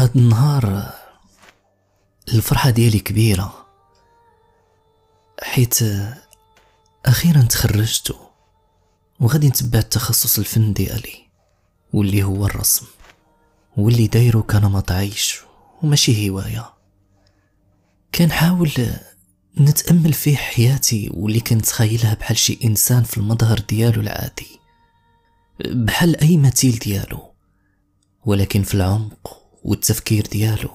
هاد النهار الفرحة ديالي كبيرة، حيت أخيرا تخرجت وغادي نتبع التخصص الفن ديالي واللي هو الرسم، واللي دايرو كنمط عيش وماشي هواية. كنحاول نتأمل فيه حياتي واللي كنتخيلها بحال شي إنسان في المظهر ديالو العادي، بحال أي مثيل ديالو، ولكن في العمق والتفكير ديالو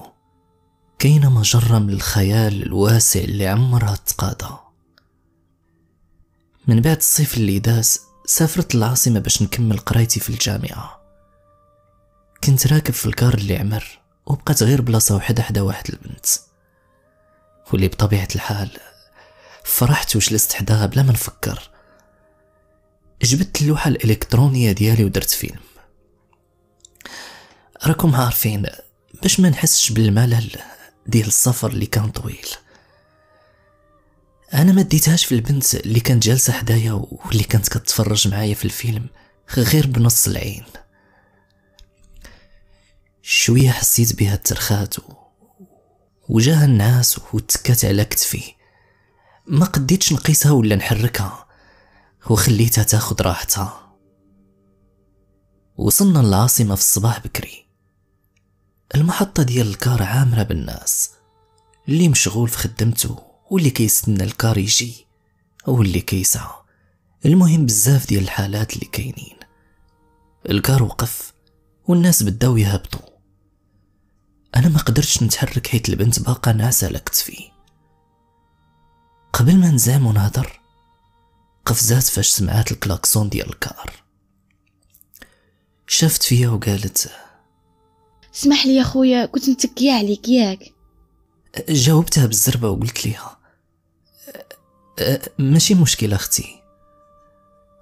كاينه مجرة من الخيال الواسع اللي عمرها تتقاضى. من بعد الصيف اللي داس سافرت العاصمة باش نكمل قرايتي في الجامعة. كنت راكب في الكار اللي عمر وبقات غير بلاصة وحدة حدا واحد البنت، واللي بطبيعة الحال فرحت وجلست حداها بلا ما نفكر. جبت اللوحة الإلكترونية ديالي ودرت فيلم. راكم عارفين باش ما نحسش بالملل ديال السفر اللي كان طويل. انا ما ديتهاش في البنت اللي كانت جالسه حدايا واللي كانت كتفرج معايا في الفيلم غير بنص العين. شويه حسيت بها الترخات وجاها الناس وتكات على كتفي، ما قديتش نقيسها ولا نحركها وخليتها تاخد راحتها. وصلنا للعاصمه في الصباح بكري. المحطه ديال الكار عامره بالناس، اللي مشغول في خدمته واللي كيستنى الكار يجي واللي كيسعى. المهم بزاف ديال الحالات اللي كاينين. الكار وقف والناس بداو يهبطوا. انا ما قدرتش نتحرك حيت البنت باقا ناعسه على كتفي. قبل ما نزام ونهضر قفزات فاش سمعات الكلاكسون ديال الكار. شافت فيا وقالت اسمح لي يا خويا كنت متكيه عليك ياك. جاوبتها بالزربه وقلت ليها ماشي مشكله اختي.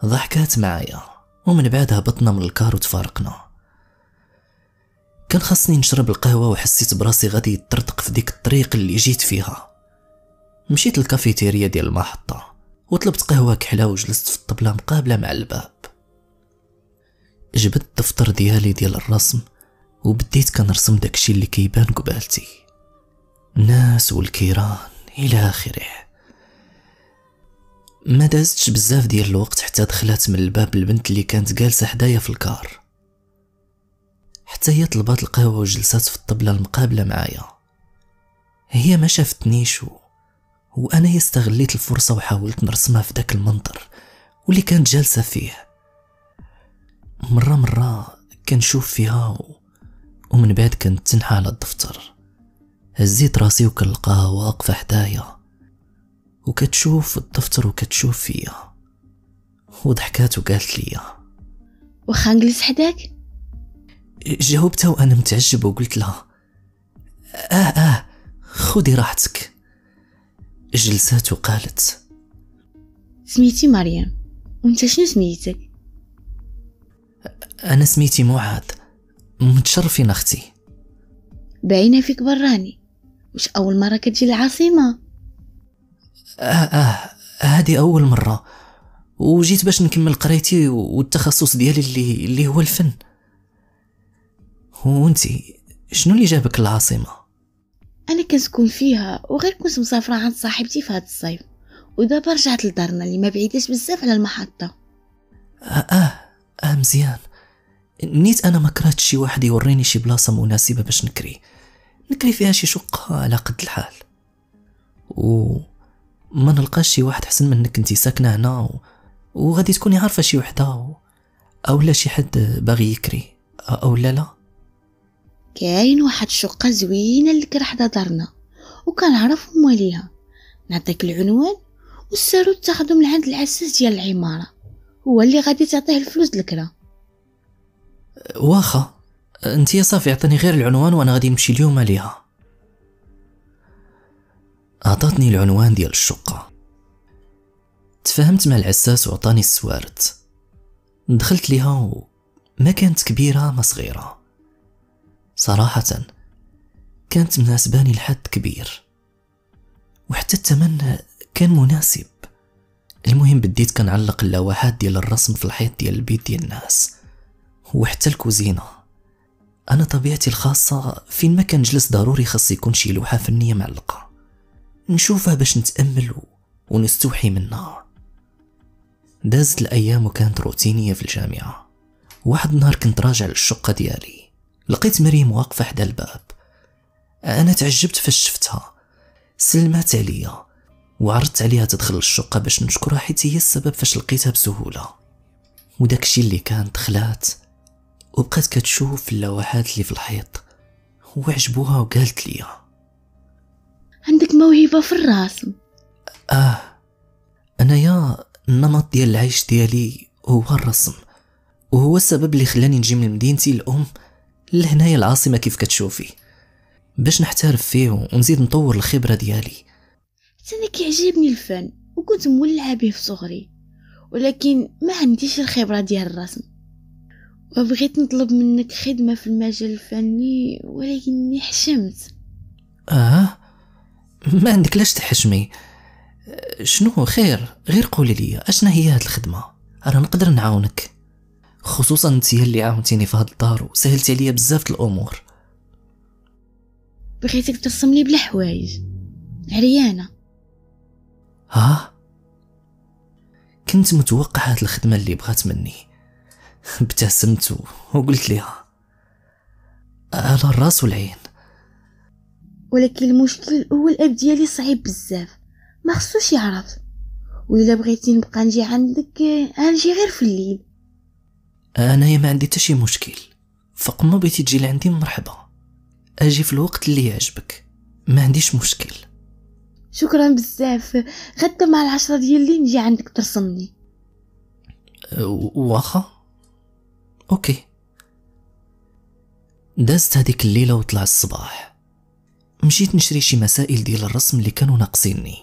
ضحكات معايا ومن بعدها هبطنا من الكار وتفارقنا. كان خاصني نشرب القهوه وحسيت براسي غادي يطرطق في ديك الطريق اللي جيت فيها. مشيت للكافيتيريا ديال المحطه وطلبت قهوه كحله وجلست في الطبله مقابله مع الباب. جبت الدفتر ديالي ديال الرسم وبديت كنرسم داكشي اللي كيبان قبالتي، الناس والكيران الى اخره. ما دازتش بزاف ديال الوقت حتى دخلت من الباب البنت اللي كانت جالسه حدايا في الكار. حتى هي طلبات القهوه وجلسات في الطبله المقابله معايا. هي ما شافتنيش وانا استغليت الفرصه وحاولت نرسمها في داك المنظر واللي كانت جالسه فيه. مره كنشوف فيها ومن بعد كنت تنحى على الدفتر. هزيت راسي وكنلقاها واقفه حدايا وكتشوف الدفتر وكتشوف فيا وضحكات وقالت لي واخا نجلس حداك. جاوبتها وانا متعجب وقلت لها اه خدي راحتك. جلسات وقالت سميتي مريم وانت شنو سميتك؟ انا سميتي معاد. متشرفين اختي. باينه فيك براني. واش اول مره كتجي العاصمه؟ هادي اول مره وجيت باش نكمل قرايتي والتخصص ديالي اللي هو الفن. وانتي شنو اللي جابك العاصمه؟ انا كنسكن فيها وغير كنت مسافره عند صاحبتي في هاد الصيف ودابا رجعت لدارنا اللي ما بعيداش بزاف على المحطه. مزيان. نيت انا ما كرهتش شي واحد يوريني شي بلاصه مناسبه باش نكري فيها شي شقه على قد الحال، وما نلقاش شي واحد حسن منك انتي ساكنه هنا وغادي تكوني عارفه شي وحده اولا شي حد باغي يكري اولا لا. كاين واحد الشقه زوينه اللي كره حدا دارنا وكنعرف مواليها. نعطيك العنوان والسارود تاخذو من عند العساس ديال العماره، هو اللي غادي تعطيه الفلوس الكرا. واخا انتي صافي عطيني غير العنوان وانا غادي نمشي اليوم ليها. عطاتني العنوان ديال الشقه. تفاهمت مع العساس وعطاني السوارد. دخلت ليها وما كانت كبيره ما صغيره، صراحه كانت مناسباني لحد كبير وحتى الثمن كان مناسب. المهم بديت كنعلق اللوحات ديال الرسم في الحيط ديال البيت ديال الناس وحتى الكوزينه. أنا طبيعتي الخاصة فين ما كان نجلس ضروري خاص يكون شي لوحة فنية معلقة نشوفها باش نتأمل ونستوحي منها. دازت الأيام وكانت روتينية في الجامعة. واحد النهار كنت راجع للشقة ديالي، لقيت مريم واقفة حدا الباب. أنا تعجبت فاش شفتها، سلمت عليا وعرضت عليها تدخل للشقة باش نشكرها حيت هي السبب فاش لقيتها بسهولة. وداكشي اللي كان دخلات وبقات كتشوف اللوحات اللي في الحيط وعجبوها وقالت لي عندك موهبة في الرسم. أنايا النمط ديال العيش ديالي هو الرسم، وهو السبب اللي خلاني نجي من مدينتي الأم لهنايا العاصمة كيف كتشوفي باش نحترف فيه ونزيد نطور الخبرة ديالي. أنا كيعجبني الفن وكنت مولعة به في صغري، ولكن ما عنديش الخبرة ديال الرسم، وبغيت نطلب منك خدمة في المجال الفني ولكني حشمت. ما عندك لاش تحشمي، شنو خير غير قولي لي اشنا هي هاد الخدمة، انا نقدر نعاونك، خصوصا انت اللي عاونتيني في هاد الدار وسهلتي عليا بزاف الامور. بغيتك ترسم لي بلا حوايج، عريانة. كنت متوقع هاد الخدمة اللي بغات مني، ابتسمت وقلت لها على الراس والعين. ولكن المشكل الاول الاب ديالي صعيب بزاف، ما خصوش يعرف، وإلا بغيتي نبقى نجي عندك نجي غير في الليل. انايا ما عندي حتى شي مشكل، فق ما بغيتي تجي لعندي مرحبا، اجي في الوقت اللي يعجبك، ما عنديش مشكل. شكرا بزاف، غدا مع 10 ديال الليل نجي عندك ترسمني. واخا اوكي. دازت هذيك الليله وطلع الصباح، مشيت نشري شي مسائل ديال الرسم اللي كانوا ناقصيني.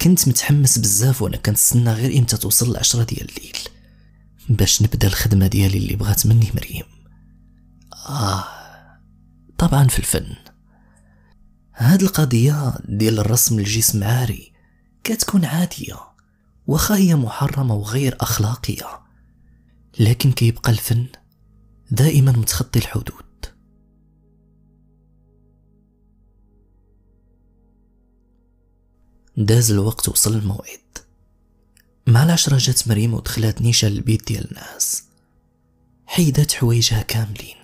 كنت متحمس بزاف وانا كنتسنى غير امتى توصل 10 ديال الليل باش نبدا الخدمه ديالي اللي بغات مني مريم. طبعا في الفن هاد القضيه ديال الرسم الجسم عاري كتكون عاديه، واخا هي محرمه وغير اخلاقيه، لكن كيبقى الفن دائما متخطي الحدود. داز الوقت وصل الموعد، مع 10 جات مريم ودخلات نيشا للبيت ديال الناس. حيدات حوايجها كاملين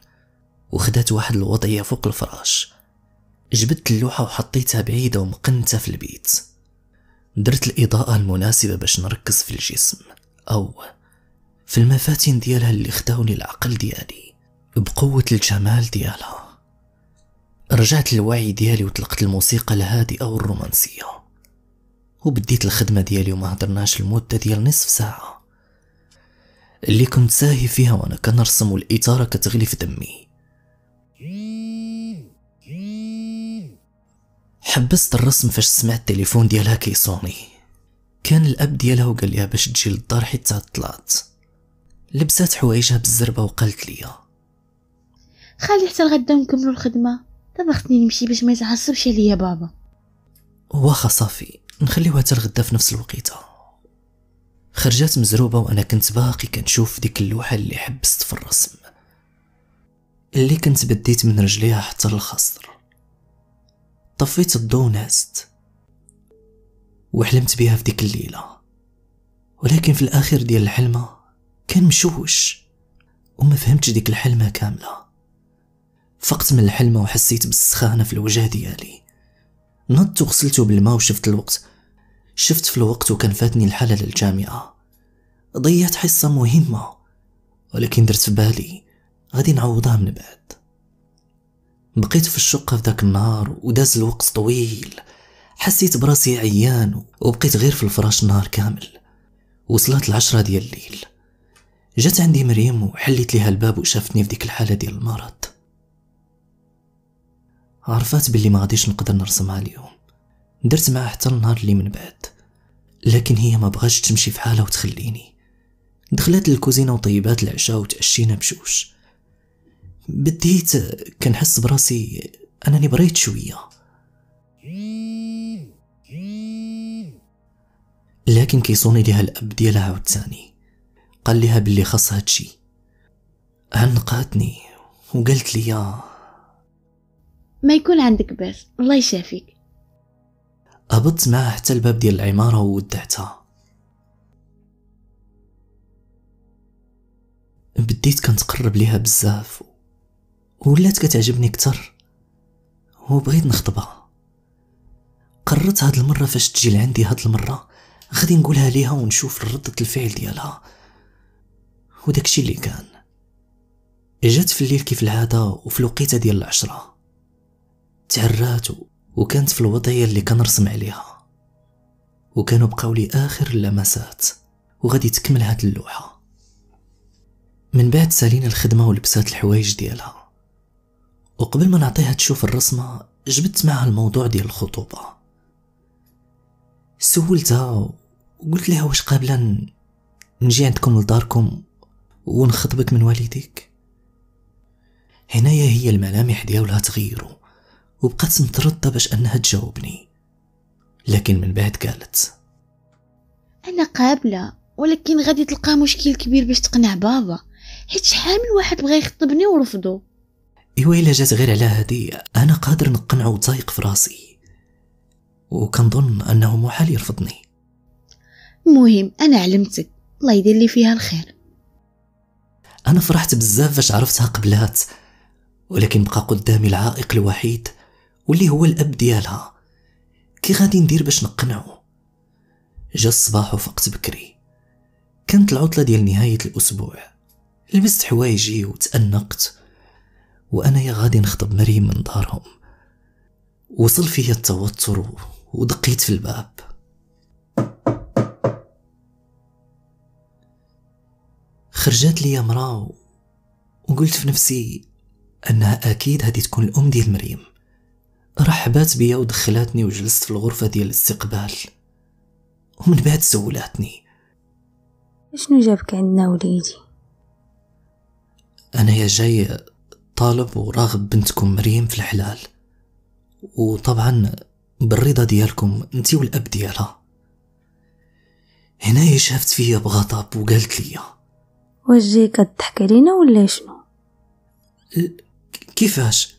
وخدات واحد الوضعيه فوق الفراش، جبدت اللوحه وحطيتها بعيده ومقنتها في البيت. درت الاضاءه المناسبه باش نركز في الجسم او في المفاتن ديالها اللي خداوني العقل ديالي بقوه الجمال ديالها. رجعت للوعي ديالي وطلقت الموسيقى الهادئه والرومانسيه وبديت الخدمه ديالي، وما هضرناش المده ديال نصف ساعه اللي كنت ساهي فيها وانا كنرسم والاثاره كتغلي في دمي. حبست الرسم فاش سمعت التليفون ديالها كيصوني، كان الاب ديالها وقال ليها باش تجي للدار حيت تعطلات. لبسات حوايجها بالزربه وقالت لي خلي حتى الغدا نكملوا الخدمه، دابا خصني نمشي باش ما يتعصبش عليا بابا. واخا صافي نخليوها حتى الغدا في نفس الوقيته. خرجات مزروبه وانا كنت باقي كنشوف ديك اللوحه اللي حبست في الرسم، اللي كنت بديت من رجليها حتى للخصر. طفيت الضو ونعست وحلمت بها في ديك الليله، ولكن في الاخر ديال الحلمه كان مشوش وما فهمتش ديك الحلمه كامله. فقت من الحلمه وحسيت بالسخانه في الوجه ديالي، نضت وغسلته بالماء وشفت الوقت. شفت في الوقت وكان فاتني الحالة للجامعة، ضيعت حصة مهمة، ولكن درت في بالي غادي نعوضها من بعد. بقيت في الشقة في ذاك النهار وداز الوقت طويل، حسيت براسي عيان وبقيت غير في الفراش النهار كامل. وصلت 10 ديال الليل، جات عندي مريم وحليت لها الباب وشافتني في ديك الحالة ديال المرض. عرفات باللي ما غاديش نقدر نرسمها اليوم، درت معها حتى النهار اللي من بعد، لكن هي ما بغاتش تمشي في حالها وتخليني. دخلت للكوزينه وطيبات العشاء وتعشينا بجوج. بديت كنحس براسي انني بريت شويه، لكن كيصوني ليها الاب ديالها عاوتاني، قال ليها باللي خاص هادشي. عنقاتني وقلت لي يا ما يكون عندك باس، الله يشافيك. هبطت معاه حتى الباب ديال العمارة وودعتها. بديت كنتقرب ليها بزاف ولات كتعجبني كتر وبغيت نخطبها. قررت هاد المرة فاش تجي لعندي هاد المرة غادي نقولها ليها ونشوف ردة الفعل ديالها. وداكشي اللي كان، جات في الليل كيف العادة وفي الوقيته ديال 10. تعرات وكانت في الوضعية اللي كنرسم عليها، وكانوا بقاو لي آخر اللمسات وغادي تكمل هاد اللوحة. من بعد سالينا الخدمة ولبسات الحوايج ديالها، وقبل ما نعطيها تشوف الرسمة جبت معها الموضوع ديال الخطوبة. سولتها وقلت لها واش قابلة نجي عندكم لداركم ونخطبك من والديك؟ هنايا هي الملامح ديالها تغيروا وبقات متردده باش انها تجاوبني، لكن من بعد قالت انا قابله، ولكن غادي تلقى مشكل كبير باش تقنع بابا، حيت شحال من واحد بغى يخطبني ورفضو. ايوا الا جات غير على هادي انا قادر نقنعه وطايق في راسي، وكنظن انه محال يرفضني. المهم انا علمتك، الله يدير لي فيها الخير. انا فرحت بزاف فاش عرفتها قبلات، ولكن بقى قدامي العائق الوحيد واللي هو الاب ديالها. كي غادي ندير باش نقنعه؟ جا الصباح وفقت بكري، كانت العطله ديال نهايه الاسبوع. لبست حوايجي وتأنقت وانا يا غادي نخطب مريم من دارهم. وصل فيا التوتر ودقيت في الباب. خرجت لي امراه وقلت في نفسي انها اكيد هادي تكون الام ديال مريم. رحبات بيا ودخلاتني وجلست في الغرفه ديال الاستقبال، ومن بعد سولاتني شنو جابك عندنا وليدي؟ انا يا جاي طالب وراغب بنتكم مريم في الحلال، وطبعا بالرضا ديالكم انتي والاب ديالها. هنايا شافت فيا بغضب وقالت لي واش جاي كضحك علينا ولا شنو؟ كيفاش؟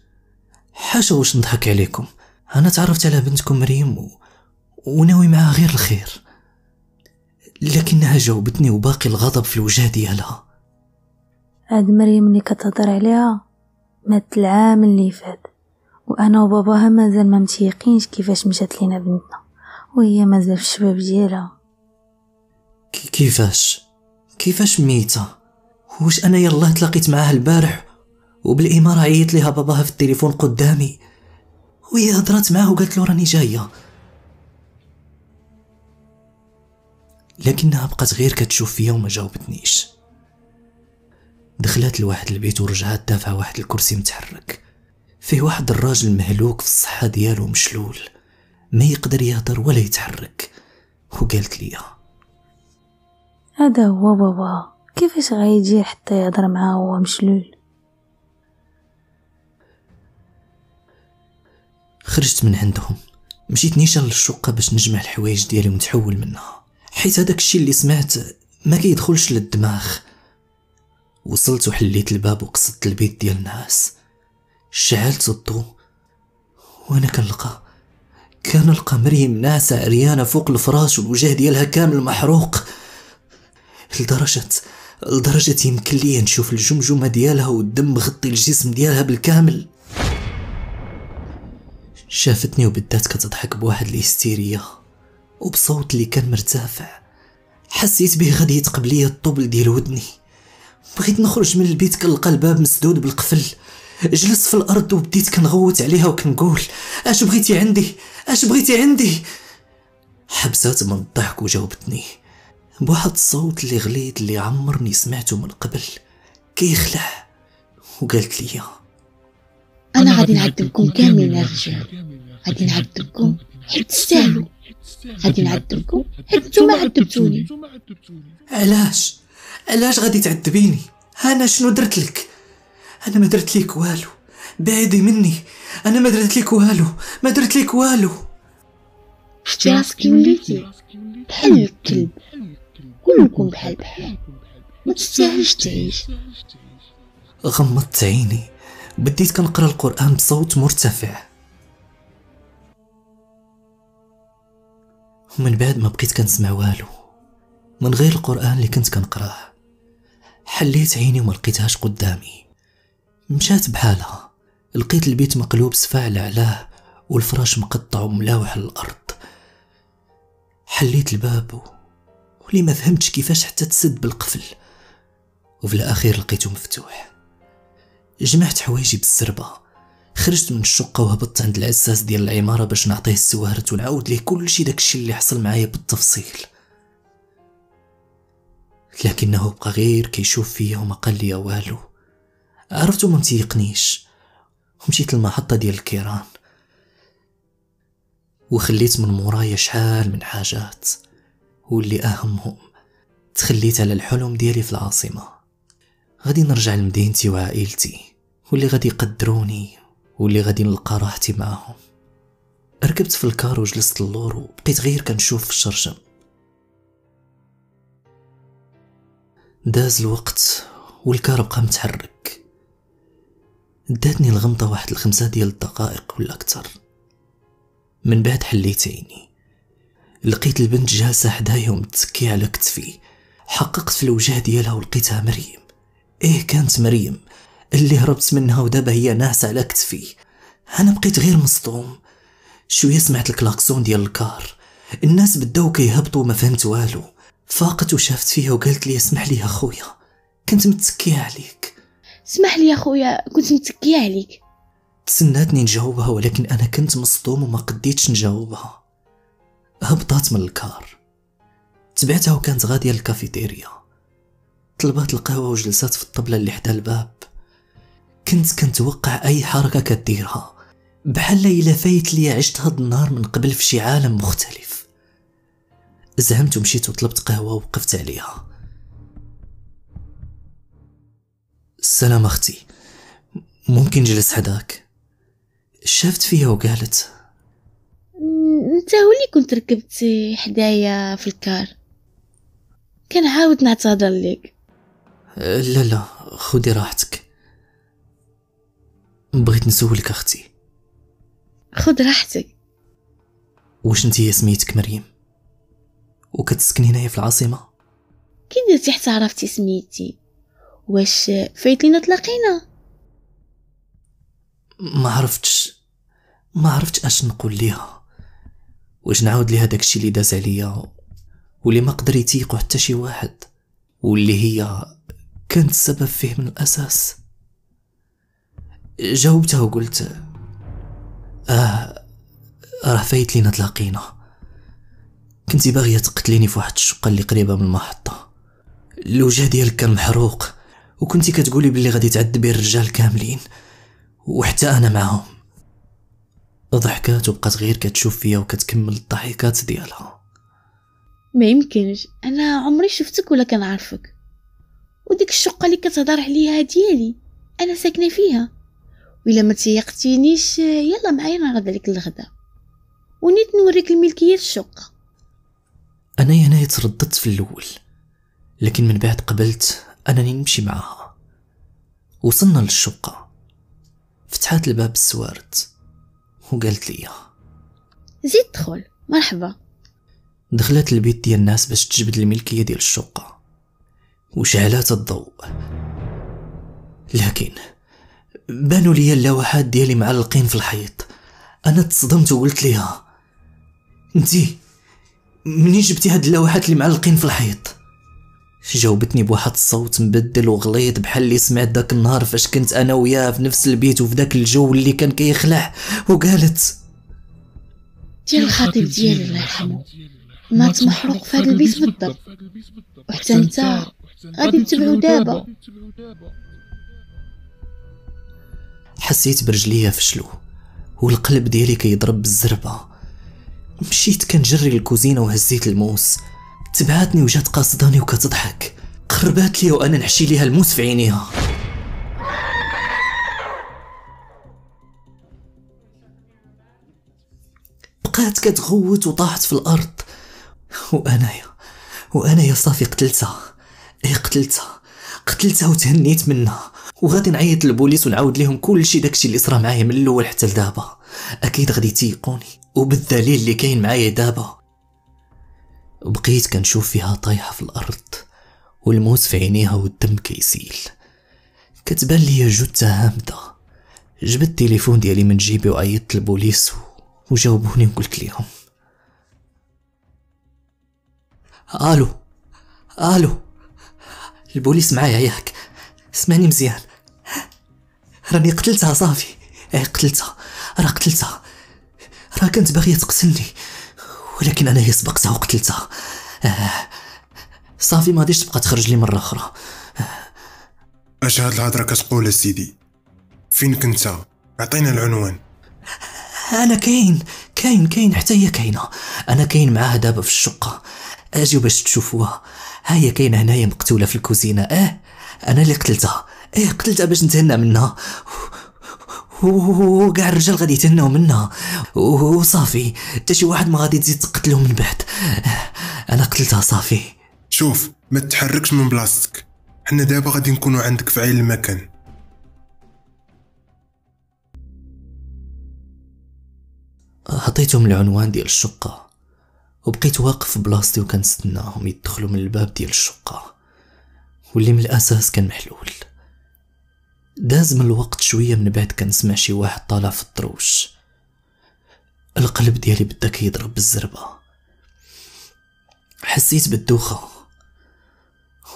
حاشا واش نضحك عليكم، انا تعرفت على بنتكم مريم وناوي معها غير الخير. لكنها جاوبتني وباقي الغضب في الوجه ديالها. هاد مريم اللي كتهضر عليها مات العام اللي فات، وانا وباباها مازال ما متيقينش كيفاش مشات لينا بنتنا، وهي مازال في الشباب ديالها. كيفاش ميته؟ واش انا يلاه تلاقيت معاها البارح وبالاماره عيط ليها باباها في التليفون قدامي، وهي هضرات معاه وقالت له راني جايه. لكنها بقات غير كتشوف فيا وما جاوبتنيش. دخلت لواحد البيت ورجعت دافعه واحد الكرسي متحرك فيه واحد الراجل مهلوك في الصحه ديالو، مشلول ما يقدر يهضر ولا يتحرك. وقالت لي هذا هو بابا، كيفاش غيجي حتى يهضر معاه هو مشلول؟ خرجت من عندهم، مشيت نيشان للشقه باش نجمع الحوايج ديالي ونتحول منها، حيت هذاك الشيء اللي سمعت ما كيدخلش للدماغ. وصلت وحليت الباب وقصدت البيت ديال الناس، شعلت الضو وانا كنلقى مريم ناعسه عريانه فوق الفراش، والوجه ديالها كامل محروق لدرجه يمكن لي نشوف الجمجمه ديالها والدم مغطي الجسم ديالها بالكامل. شافتني وبدات كتضحك بواحد الهستيرية وبصوت اللي كان مرتفع، حسيت به غادي يتقب ليا الطبل ديال ودني. بغيت نخرج من البيت كنلقى الباب مسدود بالقفل. جلست في الارض وبديت كنغوت عليها وكنقول اش بغيتي عندي، اش بغيتي عندي؟ حبسات من الضحك وجاوبتني بواحد الصوت اللي غليظ اللي عمرني سمعته من قبل كيخلع، وقالت لي أنا غادي نعذبكم كاملين يا رجال، غادي نعذبكم حيت تستاهلوا، غادي نعذبكم حيت نتوما عذبتوني. علاش غادي تعذبيني؟ أنا شنو درت لك؟ أنا ما درت لك والو، بعدي مني، أنا ما درت لك والو، ما درت لك والو. شتي راسك وليتي بحال الكلب، كلكم بحال ما تستاهلش تعيش. غمضت عيني بديت كنقرا القرآن بصوت مرتفع، ومن بعد ما بقيت كنسمع والو من غير القرآن اللي كنت كنقراه. حليت عيني وما لقيتهاش قدامي، مشات بحالها، لقيت البيت مقلوب سفاع على علاه والفراش مقطع وملاوح على الارض. حليت الباب ولي ما فهمتش كيفاش حتى تسد بالقفل، وفي الاخير لقيته مفتوح. جمعت حوايجي بالزربه، خرجت من الشقه وهبطت عند العساس ديال العماره باش نعطيه السوارت ونعاود ليه كلشي داكشي اللي حصل معايا بالتفصيل، لكنه بقى غير كيشوف فيا وما قال لي والو. عرفتو ما متيقنيش، مشيت للمحطه ديال الكيران وخليت من مورايا شحال من حاجات، واللي اهمهم تخليت على الحلم ديالي في العاصمه. غادي نرجع لمدينتي وعائلتي، واللي غادي يقدروني، واللي غادي نلقى راحتي معاهم. ركبت في الكار وجلست اللور وبقيت غير كنشوف في الشرشم. داز الوقت والكار بقى متحرك. داتني الغمطه واحد 5 ديال الدقائق ولا اكثر، من بعد حليت عيني لقيت البنت جالسه حدايا ومتكيه على كتفي. حققت في الوجه ديالها ولقيتها مريم. ايه كانت مريم اللي هربت منها ودابا هي ناعسه على كتفي. انا بقيت غير مصدوم. شويه سمعت الكلاكسون ديال الكار، الناس بداو كيهبطوا وما فهمت والو. فاقت وشافت فيها وقالت لي اسمح لي يا خويا كنت متكيه عليك. اسمح لي يا خويا كنت متكيه عليك. تسناتني نجاوبها ولكن انا كنت مصدوم وما قديتش نجاوبها. هبطات من الكار، تبعتها وكانت غاديه للكافيتيريا. طلبات القهوه وجلسات في الطبله اللي حدا الباب. كنت كنتوقع اي حركه كديرها بحال الا فايت لي عشت هاد النهار من قبل في شي عالم مختلف. زعمت ومشيت وطلبت قهوه ووقفت عليها. السلام اختي، ممكن جلس حداك؟ شافت فيها وقالت انت هو اللي كنت ركبت حدايا في الكار، كنعاود نعتذر لك. لا لا خدي راحتك. بغيت نسولك اختي. خد راحتك. واش انتي سميتك مريم وكتسكني هنايا في العاصمه؟ كي درتي حتى عرفتي سميتي؟ واش فايت لينا تلاقينا؟ ما عرفتش اش نقول ليها، واش نعاود ليها داكشي اللي داز عليا واللي ما قدر يتيقو حتى شي واحد، واللي هي كانت السبب فيه من الاساس. جاوبتها وقلت راه فايت لينا تلاقينا. كنتي باغيه تقتليني في واحد الشقه اللي قريبه من المحطه، الوجه ديالك كان محروق وكنتي كتقولي بلي غادي تعذبي الرجال كاملين وحتى انا معهم. ضحكات وبقات غير كتشوف فيا وكتكمل الضحكات ديالها. ما يمكنش انا عمري شفتك ولا كنعرفك، وديك الشقه اللي كتهضر عليها ديالي انا ساكنه فيها، ولا ما تيقتينيش يلا معايا نغدا لك الغدا ونيت نوريك الملكيه الشقه. انا هنا ترددت في الاول، لكن من بعد قبلت انني نمشي معها. وصلنا للشقه، فتحت الباب بالسوارت وقالت لي زيد دخل. مرحبا. دخلت البيت ديال الناس باش تجبد الملكيه ديال الشقه وشعلات الضوء، لكن بانوا لي اللوحات ديالي معلقين في الحيط. انا تصدمت وقلت ليها انتي منين جبتي هاد اللوحات اللي معلقين في الحيط؟ جاوبتني بواحد الصوت مبدل وغليظ بحال اللي سمعت داك النهار فاش كنت انا وياها في نفس البيت وفي داك الجو اللي كان كيخلع، وقالت ديال الخطيب ديالي الله يرحمه مات محروق في هذا البيت بالضبط، وحتى انت غادي تتبعو دابا. حسيت برجليا فشلو والقلب ديالي كيضرب بالزربه. مشيت كنجري للكوزينه وهزيت الموس. تبعتني وجات قاصداني وكتضحك، قربات لي وانا نحشي ليها الموس في عينيها. بقات كتغوت وطاحت في الارض، وانايا صافي قتلتها. اي قتلتها وتهنيت منها وغادي نعيط للبوليس ونعاود لهم كلشي داكشي اللي صرا معايا من الاول حتى لدابا. اكيد غادي تيقوني وبالدليل اللي كاين معايا دابا. بقيت كنشوف فيها طايحه في الارض والموت في عينيها والدم كيسيل. كتبان ليا جثه هامده. جبت التليفون ديالي من جيبي وعيطت للبوليس وجاوبوني وقلت ليهم الو الو. البوليس معايا ياك؟ اسمعني مزيان، راني قتلتها صافي. ايه قتلتها، راه قتلتها، راه كانت باغيه تقتلني ولكن انا هي سبقتها وقتلتها. صافي ما غاديش تبقى تخرج لي مره اخرى. اش هاد الهضره كتقول سيدي؟ فين كنت؟ اعطينا العنوان. انا كاين حتى هي كاينه. انا كاين معاها دابا في الشقه، اجيو باش تشوفوها. ها هي كاينه هنايا مقتوله في الكوزينه. انا اللي قتلتها. قتلتها باش نتهنى منها، وكاع الرجال غادي يتهناو منها وصافي، حتى شي واحد ما غادي تزيد تقتلو من بعد. انا قتلتها صافي. شوف ما تتحركش من بلاصتك، حنا دابا غادي نكونوا عندك في عين المكان. عطيتهم العنوان ديال الشقه وبقيت واقف في بلاصتي وكنستناهم يدخلوا من الباب ديال الشقه واللي من الاساس كان محلول. داز من الوقت شويه، من بعد كنسمع شي واحد طالع في الطروش. القلب ديالي بدا كيضرب بالزربه. حسيت بالدوخه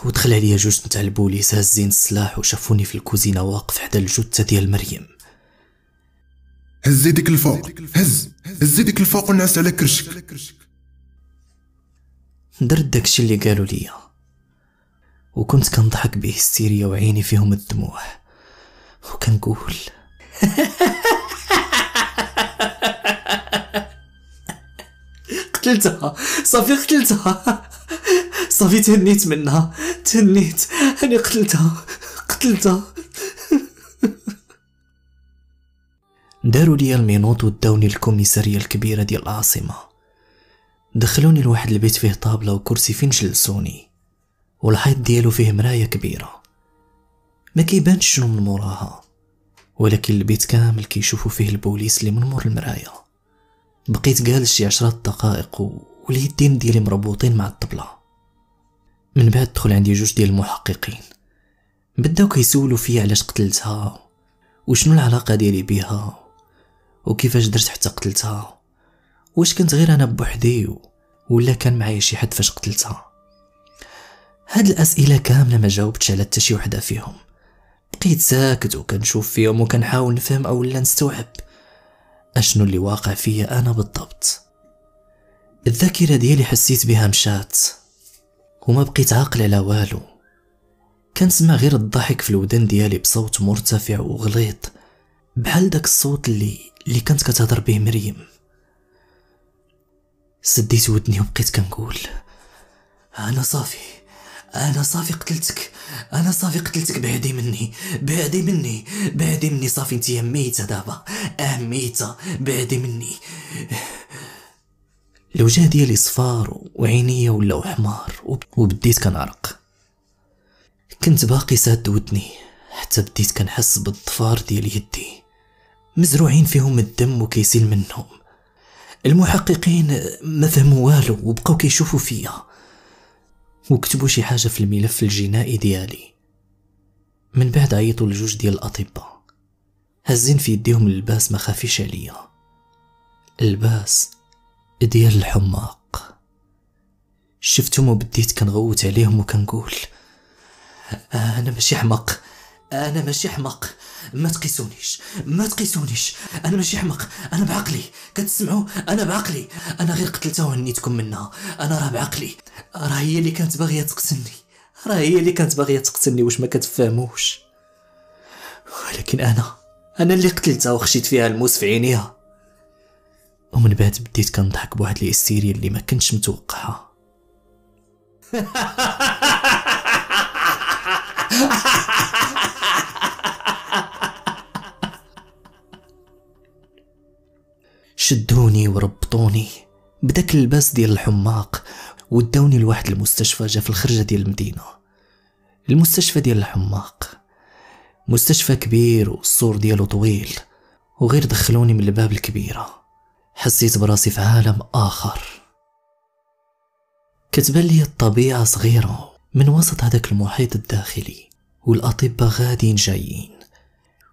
ودخل عليا جوج نتاع البوليس هازين السلاح وشافوني في الكوزينه واقف حدا الجثه ديال مريم. هز يديك الفوق، هز يديك الفوق ونعس على كرشك. درت داكشي اللي قالوا ليا وكنت كنضحك بهستيريا وعيني فيهم الدموع وكنقول قتلتها صافي، قتلتها صافي، تهنيت منها، تهنيت، انا قتلتها، قتلتها. داروا لي المينوط وداوني الكوميساريه الكبيره ديال العاصمه. دخلوني لواحد البيت فيه طابله وكرسي فين جلسوني، والحيط ديالو فيه مرايه كبيره ما كيبانش شنو من موراها، ولكن البيت كامل كيشوفوا فيه البوليس اللي من مور المرايه. بقيت جالس شي 10 دقائق واليدين ديالي مربوطين مع الطبله. من بعد دخل عندي جوج ديال المحققين بداو كيسولوا فيا علاش قتلتها وشنو العلاقه ديالي بها وكيفاش درت حتى قتلتها، واش كنت غير انا بوحدي ولا كان معايا شي حد فاش قتلتها. هاد الاسئله كامله ما جاوبتش على حتى شي وحده فيهم. بقيت ساكت وكنشوف فيهم وكنحاول نفهم او لا نستوعب اشنو اللي واقع فيا انا بالضبط. الذاكره ديالي حسيت بها مشات وما بقيت عاقل على والو. كنسمع غير الضحك في الودن ديالي بصوت مرتفع وغليظ بحال داك الصوت اللي كانت كتهضر به مريم. سديت ودني وبقيت كنقول انا صافي، انا صافي قتلتك، انا صافي قتلتك، بعدي مني، بعدي مني، بعدي مني صافي، انت ميته دابا، ميته، بعدي مني. الوجه ديالي صفار وعينيا ولاو حمار وبديت كنعرق. كنت باقي ساد ودني حتى بديت كنحس بالضفار ديال يدي مزروعين فيهم الدم وكيسيل منهم. المحققين ما فهموا والو وبقاو كيشوفوا فيا وكتبوا شي حاجه في الملف الجنائي ديالي. من بعد عيطوا لجوج ديال الاطباء هازين في يديهم اللباس ما خافيش عليا، اللباس ديال الحماق. شفتهم وبديت كنغوت عليهم وكنقول انا ماشي حماق، انا ماشي حماق، ما تقيسونيش، ما تقيسونيش، انا ماشي حماق، انا بعقلي، كتسمعوا، انا بعقلي، انا غير قتلتها وهنيتكم منها، انا راه بعقلي، راه هي اللي كانت باغيه تقتلني، راه هي اللي كانت باغيه تقتلني، واش ما كتفهموش؟ ولكن انا اللي قتلتها وخشيت فيها الموس في عينيها. ومن بعد بديت كنضحك بواحد الهستيريا اللي ما كنتش متوقعها. شدوني وربطوني بداك اللباس ديال الحماق وداوني لواحد المستشفى جا في الخرجه ديال المدينه. المستشفى ديال الحماق مستشفى كبير والسور ديالو طويل، وغير دخلوني من الباب الكبيرة حسيت براسي في عالم آخر. كتبان لي الطبيعة صغيرة من وسط هذاك المحيط الداخلي، والأطباء غاديين جايين،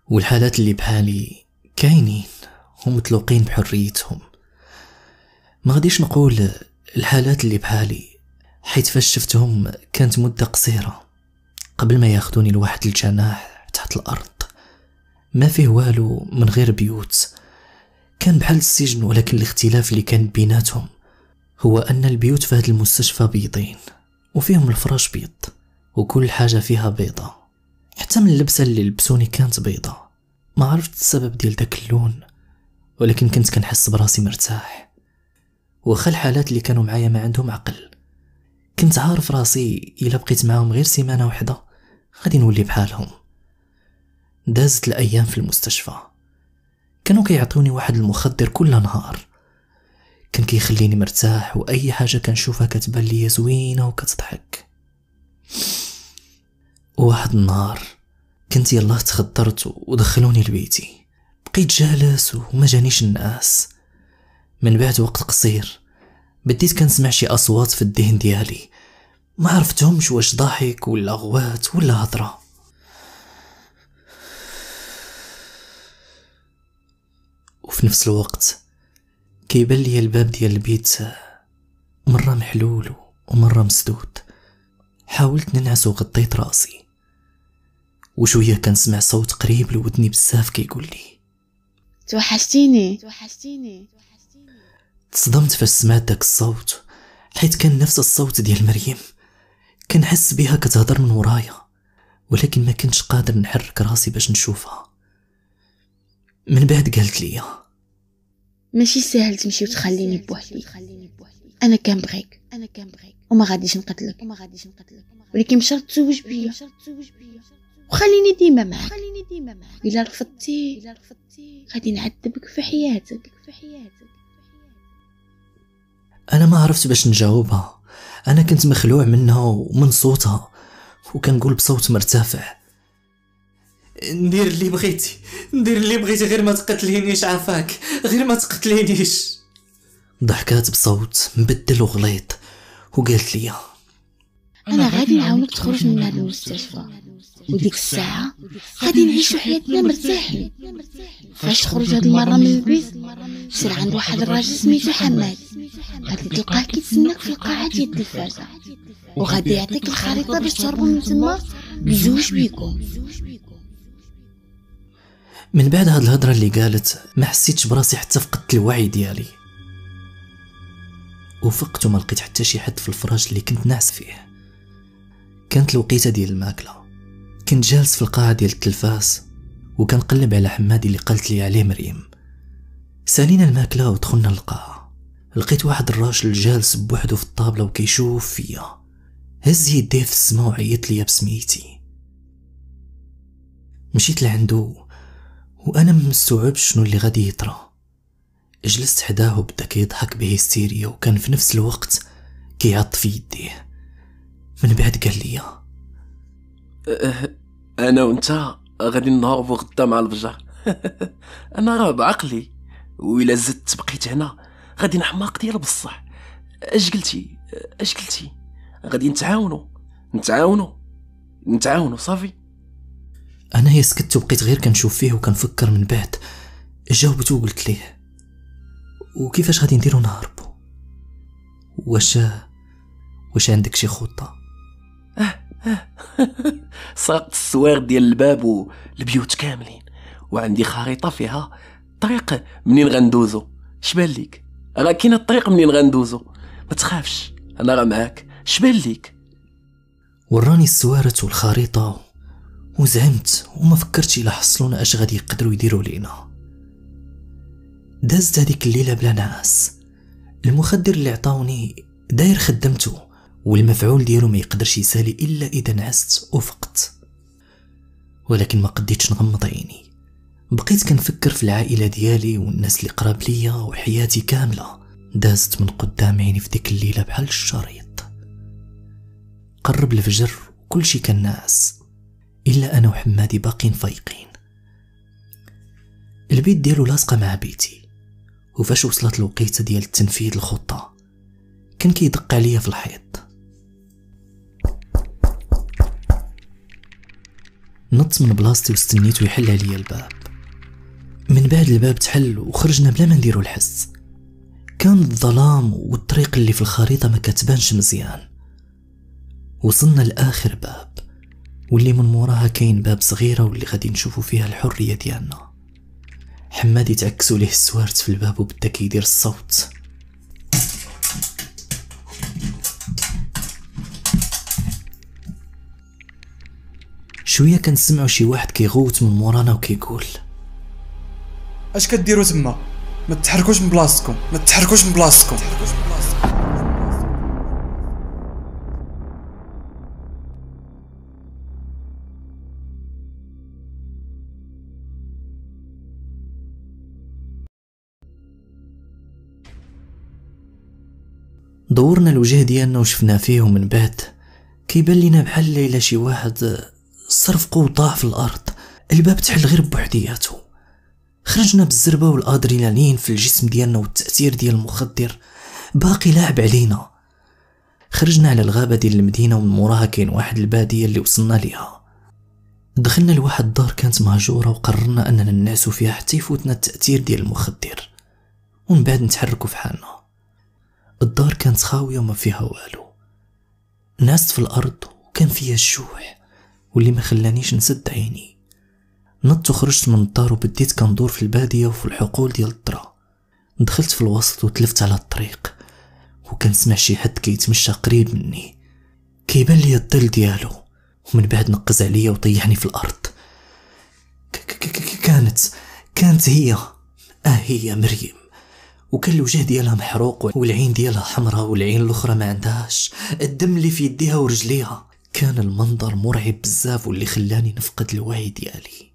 والحالات اللي بحالي كاينين ومطلوقين بحريتهم. ما غاديش نقول الحالات اللي بحالي حيت فاش شفتهم كانت مدة قصيرة قبل ما ياخدوني لواحد الجناح تحت الأرض ما فيه والو من غير بيوت، كان بحال السجن، ولكن الاختلاف اللي كان بيناتهم هو أن البيوت في هذا المستشفى بيضين وفيهم الفراش بيض وكل حاجة فيها بيضة، حتى من اللبسة اللي لبسوني كانت بيضة. ما عرفت السبب ديال داك اللون، ولكن كنت كنحس براسي مرتاح، وخا الحالات اللي كانوا معايا ما عندهم عقل. كنت عارف راسي إلا بقيت معاهم غير سيمانة واحدة غادي نولي بحالهم. دازت الأيام في المستشفى، كانوا كيعطوني واحد المخدر كل نهار، كان كيخليني مرتاح، وأي حاجة كنشوفها كتبان لي زوينة وكتضحك. وواحد النهار كنت يلاه تخدرت ودخلوني لبيتي، بقيت جالس وما جانيش النعاس. من بعد وقت قصير بديت كنسمع شي أصوات في الذهن ديالي، ما عرفتهمش واش ضحك ولا غوات ولا هضرة. وفي نفس الوقت كيبان لي الباب ديال البيت مرة محلول ومرة مسدود. حاولت ننعس وغطيت راسي، وشوية كنسمع صوت قريب لودني بزاف كيقول لي توحشتيني. تصدمت فاش سمعت داك الصوت، حيت كان نفس الصوت ديال مريم، كنحس بها كتهضر من ورايا، ولكن ما كنتش قادر نحرك راسي باش نشوفها. من بعد قالت لي ماشي ساهل تمشي وتخليني بوحدي، انا كنبغيك وما غاديش نقتلك، ولكن بشرط تزوج بيا وخليني ديما معاك، الا رفضتي غادي نعذبك في حياتك. انا ما عرفت باش نجاوبها، انا كنت مخلوع منها ومن صوتها، وكنقول بصوت مرتفع ندير اللي بغيتي غير ما تقتلينيش، عافاك غير ما تقتلينيش. ضحكات بصوت مبدل وغليط وقالت لي انا غادي نعاونك تخرج من هذا المستشفى، وديك الساعه غادي نعيشوا حياتنا مرتاحين. فاش تخرج هاد المره من البيت سير عند واحد الراجل سميتو حماد، غادي تلقاه كيتسناك في القاعه ديال الدفاع، وغادي يعطيك الخريطه باش تهربوا من تما بزوج بيكم. من بعد هاد الهضره اللي قالت ما حسيتش براسي حتى فقدت الوعي ديالي، وفقت وما لقيت حتى شي حد في الفراش اللي كنت ناعس فيه. كانت الوقيته ديال الماكله، كنت جالس في القاعه ديال التلفاز وكنقلب على حمادي اللي قالت لي عليه مريم. سالينا الماكله ودخلنا للقاعه، لقيت واحد الراجل جالس بوحدو في الطابله وكيشوف فيا، هز يديه في السما وعيط لي بسميتي. مشيت لعندو وانا مستوعبش شنو اللي غادي يطرا. جلست حداه وبدا كيضحك بهستيريا، وكان في نفس الوقت كيعط في يديه. من بعد قال لي انا وانت غادي نهربوا غدا مع الفجر. انا راه بعقلي، وإلا زدت بقيت هنا غادي نحماق ديال بصح. اش قلتي غادي نتعاونوا صافي. انا يسكت وبقيت غير كنشوف فيه وكنفكر. من بعد جاوبته وقلت ليه وكيفاش غادي نديرو نهربو؟ واش عندك شي خطه؟ سرقت السوار ديال الباب والبيوت كاملين، وعندي خريطه فيها الطريق منين غندوزو. شبان ليك راه كاين الطريق منين غندوزو، ما تخافش انا راه معاك. شبان ليك؟ وراني السوارت والخريطه، وزعمت وما فكرتش الا حصلونا اش غادي يقدروا يديروا لينا. دازت هذيك الليله بلا نعاس. المخدر اللي عطاوني داير خدمته، والمفعول ديالو ما يقدرش يسالي الا اذا نعست وفقت، ولكن ما قديتش نغمض عيني. بقيت كنفكر في العائله ديالي والناس اللي قراب ليا وحياتي كامله دازت من قدام عيني في ديك الليله بحال الشريط. قرب الفجر وكل شي كان ناعس، إلا أنا وحمادي باقين فايقين. البيت ديالو لاصقة مع بيتي، وفاش وصلت الوقيته ديال التنفيذ الخطة كان كيدق عليا في الحيط. نطت من بلاصتي واستنيت ويحل عليا الباب. من بعد الباب تحل وخرجنا بلا ما نديرو الحس. كان الظلام والطريق اللي في الخريطة ما كتبانش مزيان. وصلنا لآخر باب واللي من موراها كاين باب صغيرة واللي غادي نشوفو فيها الحرية ديالنا. حمادي تعكسو ليه السوارت في الباب وبدا كيدير الصوت. شوية كنسمعو شي واحد كيغوت من مورانا وكيقول اش كديرو تما؟ ما تتحركوش من بلاصتكم، ما تتحركوش من بلاصتكم. دورنا الوجه ديالنا وشفنا فيه، ومن بعد كيبان لينا بحال الا شي واحد صرف قوطاع في الارض. الباب تحل غير بوحدياته. خرجنا بالزربه والادرينالين في الجسم ديالنا والتاثير ديال المخدر باقي لاعب علينا. خرجنا على الغابه ديال المدينه ومن موراها كاين واحد الباديه اللي وصلنا ليها. دخلنا لواحد الدار كانت مهجوره وقررنا اننا ننعسو فيها حتى يفوتنا التاثير ديال المخدر ومن بعد نتحركوا في حالنا. الدار كانت خاوية وما فيها والو. نعست في الأرض وكان فيها الجوع واللي ما خلانيش نسد عيني. نطت وخرجت من الدار وبديت كندور في البادية وفي الحقول ديال الطرا. دخلت في الوسط وتلفت على الطريق وكنسمع شي حد كيتمشى قريب مني. كيبان لي الظل ديالو ومن بعد نقز عليا وطيحني في الأرض. كانت هي هي مريم، وكان الوجه ديالها محروق والعين ديالها حمراء والعين الاخرى ما عندهاش، الدم اللي في يديها ورجليها. كان المنظر مرعب بزاف واللي خلاني نفقد الوعي ديالي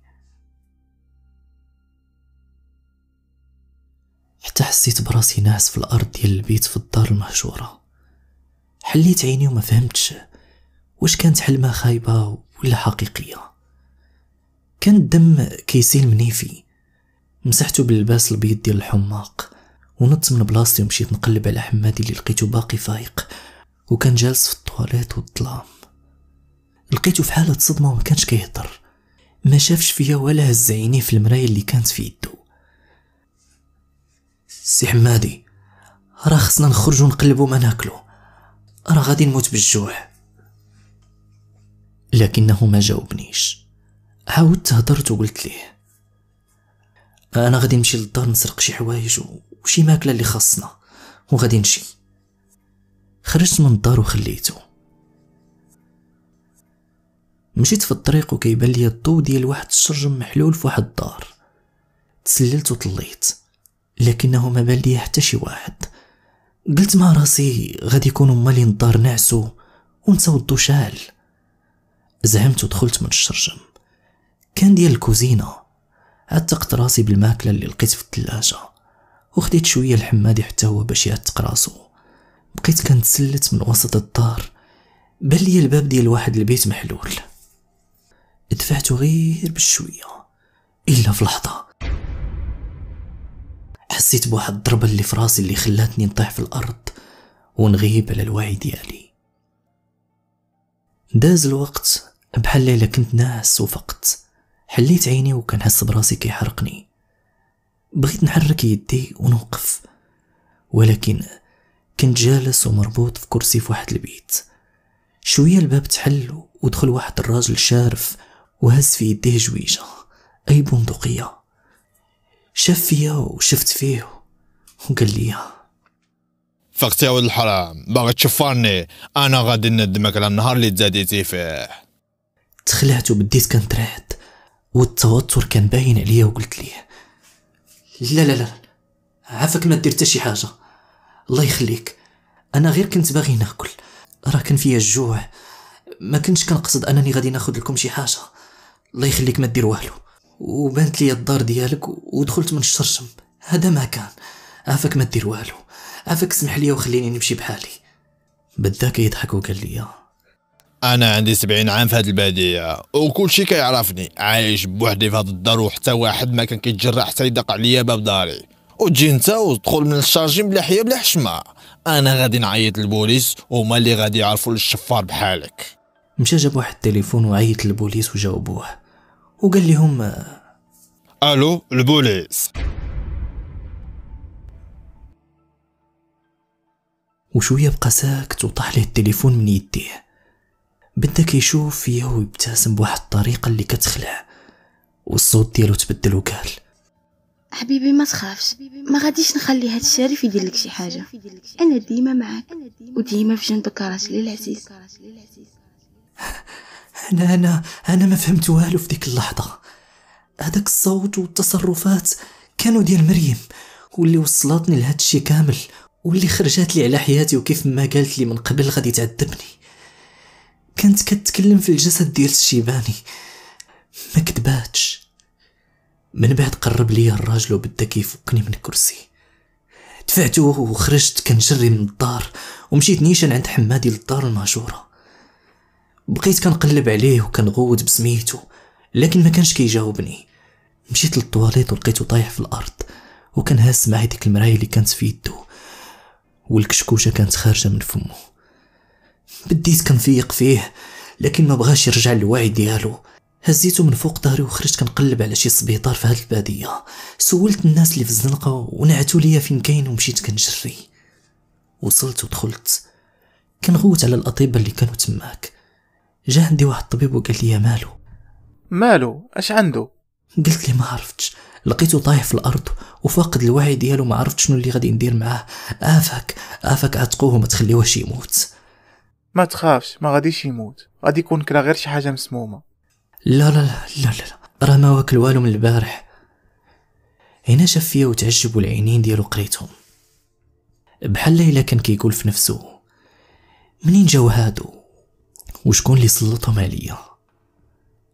حتى حسيت براسي ناعس في الارض ديال البيت في الدار المهجوره. حليت عيني وما فهمتش واش كانت حلمه خايبه ولا حقيقيه. كان الدم كيسيل من انفي. مسحته باللباس البيض ديال الحماق ونط من بلاصتي ومشيت نقلب على حمادي اللي لقيته باقي فايق وكان جالس في الطواليت والظلام. لقيته في حاله صدمه وما كانش كيهضر، ما شافش فيا ولا هز عينيه في المرايه اللي كانت في يدو. سي حمادي، راه خصنا نخرجوا نقلبوا ما ناكلو، راه غادي نموت بالجوع. لكنه ما جاوبنيش. عاودت هضرت وقلت ليه انا غادي نمشي للدار نسرق شي حوايج وشي ماكله اللي خاصنا وغادي نمشي. خرجت من الدار وخليته. مشيت في الطريق وكيبان لي الضو ديال واحد الشرجم محلول في واحد الدار. تسللت وطليت لكنه ما بان لي حتى شي واحد. قلت مع راسي غادي يكونوا مالين الدار نعسوا ونساو الضو شاعل. زعمت ودخلت من الشرجم كان ديال الكوزينه. عتقت راسي بالماكله اللي لقيت في الثلاجه وخديت شويه لحمادي حتى هو باش يعتق راسو. بقيت كنتسلت من وسط الدار، بان لي الباب ديال واحد البيت محلول. دفعته غير بشويه الا في لحظه حسيت بواحد الضربه اللي في راسي اللي خلاتني نطيح في الارض ونغيب على الوعي ديالي. داز الوقت بحال الا كنت ناعس وفقت. حليت عيني وكنحس براسي كيحرقني. بغيت نحرك يدي ونوقف ولكن كنت جالس ومربوط في كرسي في واحد البيت. شويه الباب تحل ودخل واحد الراجل شارف وهز في يديه جويجه اي بندقيه. شاف فيا وشفت فيه وقال لي فقت يا ولد الحرام، باغي تشفرني؟ انا غادي ندمك على النهار اللي تزاديتي فيه. تخلعت وبديت كنترعد والتوتر كان باين عليا وقلت ليه لا لا لا، عافاك ما دير حتى شي حاجه، الله يخليك، انا غير كنت باغي ناكل، راه كان فيا الجوع، ما كنتش كنقصد انني غادي ناخذ لكم شي حاجه، الله يخليك ما دير والو، وبانت لي الدار ديالك ودخلت من الشرشم، هذا ما كان، عافاك ما دير والو، عافاك سمح لي وخليني نمشي بحالي. بدا كيضحك وقال لي انا عندي 70 عام في هاد الباديه وكل شي كيعرفني، عايش بوحدي في هاد الدار وحتى واحد ما كان كيتجرأ حتى يدق عليا باب داري. وتجي نتا وتدخل من الشارجين بلا حيا بلا حشمه، انا غادي نعيط للبوليس وهما اللي غادي يعرفوا للشفار بحالك. مشى جاب واحد التليفون وعيط للبوليس وجاوبوه وقال لهم الو البوليس. وشويه بقى ساكت وطاح ليه التليفون من يديه، بدا كيشوف فيه ويبتسم بواحد الطريقه اللي كتخلع، والصوت ديالو تبدل وقال حبيبي ما تخافش، ما غاديش نخلي هاد الشريف يدير لك شي حاجه، انا ديما معاك وديما في جنبك راجلي العزيز. انا ما فهمت والو في ديك اللحظه، هذاك الصوت والتصرفات كانوا ديال مريم واللي وصلتني لهاد الشي كامل، واللي خرجات لي على حياتي وكيف ما قالت لي من قبل غادي تعذبني. كانت كتكلم في الجسد ديال الشيباني، ما كذباتش. من بعد قرب ليا الراجل وبدا كيفكني من الكرسي، دفعته وخرجت كنجري من الدار ومشيت نيشان عند حمادي للدار المهجوره. بقيت كنقلب عليه وكنغوت بسميتو لكن ما كانش كيجاوبني. مشيت للطواليط ولقيته طايح في الارض وكنهاس معايا ديك المرايه اللي كانت في يدو والكشكوشه كانت خارجه من فمه. بديت كنفيق فيه لكن ما بغاش يرجع للوعي ديالو، هزيته من فوق ظهري وخرجت كنقلب على شي سبيطار في هاد الباديه، سولت الناس اللي في الزنقه ونعتو ليا فين كاين ومشيت كنجري. وصلت ودخلت كنغوت على الاطباء اللي كانوا تماك. جا عندي واحد الطبيب وقال لي مالو اش عنده؟ قلت لي ما عرفتش، لقيته طايح في الارض وفاقد الوعي ديالو، ما عرفت شنو اللي غادي ندير معاه. عافاك عتقوه وما تخليوهش يموت. ما تخافش ما غاديش يموت، غادي يكون كلا غير شي حاجه مسمومه. لا راه ما واكل والو من البارح. هنا شاف فيا وتعجب والعينين ديالو قريتهم، بحال الا كان كيقول في نفسه منين جاو هادو وشكون اللي سلطهم عليا.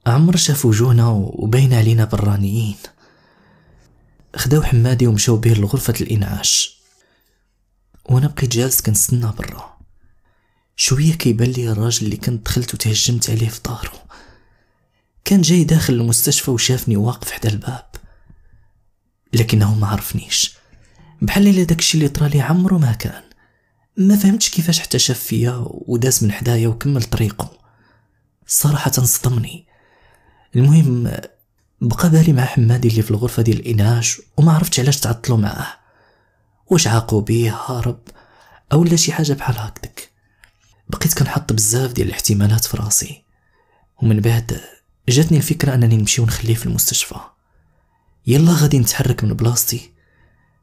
عمر شاف وجوهنا وبين علينا برانيين. خداو حمادي ومشاو به لغرفه الانعاش وانا بقيت جالس كنستنى برا. شويه كيبان لي الراجل اللي كنت دخلت وتهجمت عليه في دارو، كان جاي داخل المستشفى وشافني واقف حدا الباب لكنه ما عرفنيش، بحال الا داكشي اللي طرالي عمرو ما كان. ما فهمتش كيفاش حتى شاف فيا وداس من حدايا وكمل طريقه. صراحه صدمني. المهم بقى بالي مع حمادي اللي في الغرفه ديال الانعاش وما عرفتش علاش تعطلوا معاه، واش عاقوا بيه هارب اولا شي حاجه بحال هكذاك. بقيت كنحط بزاف ديال الاحتمالات في راسي، ومن بعد جاتني الفكره انني نمشي ونخليه في المستشفى. يلا غادي نتحرك من بلاصتي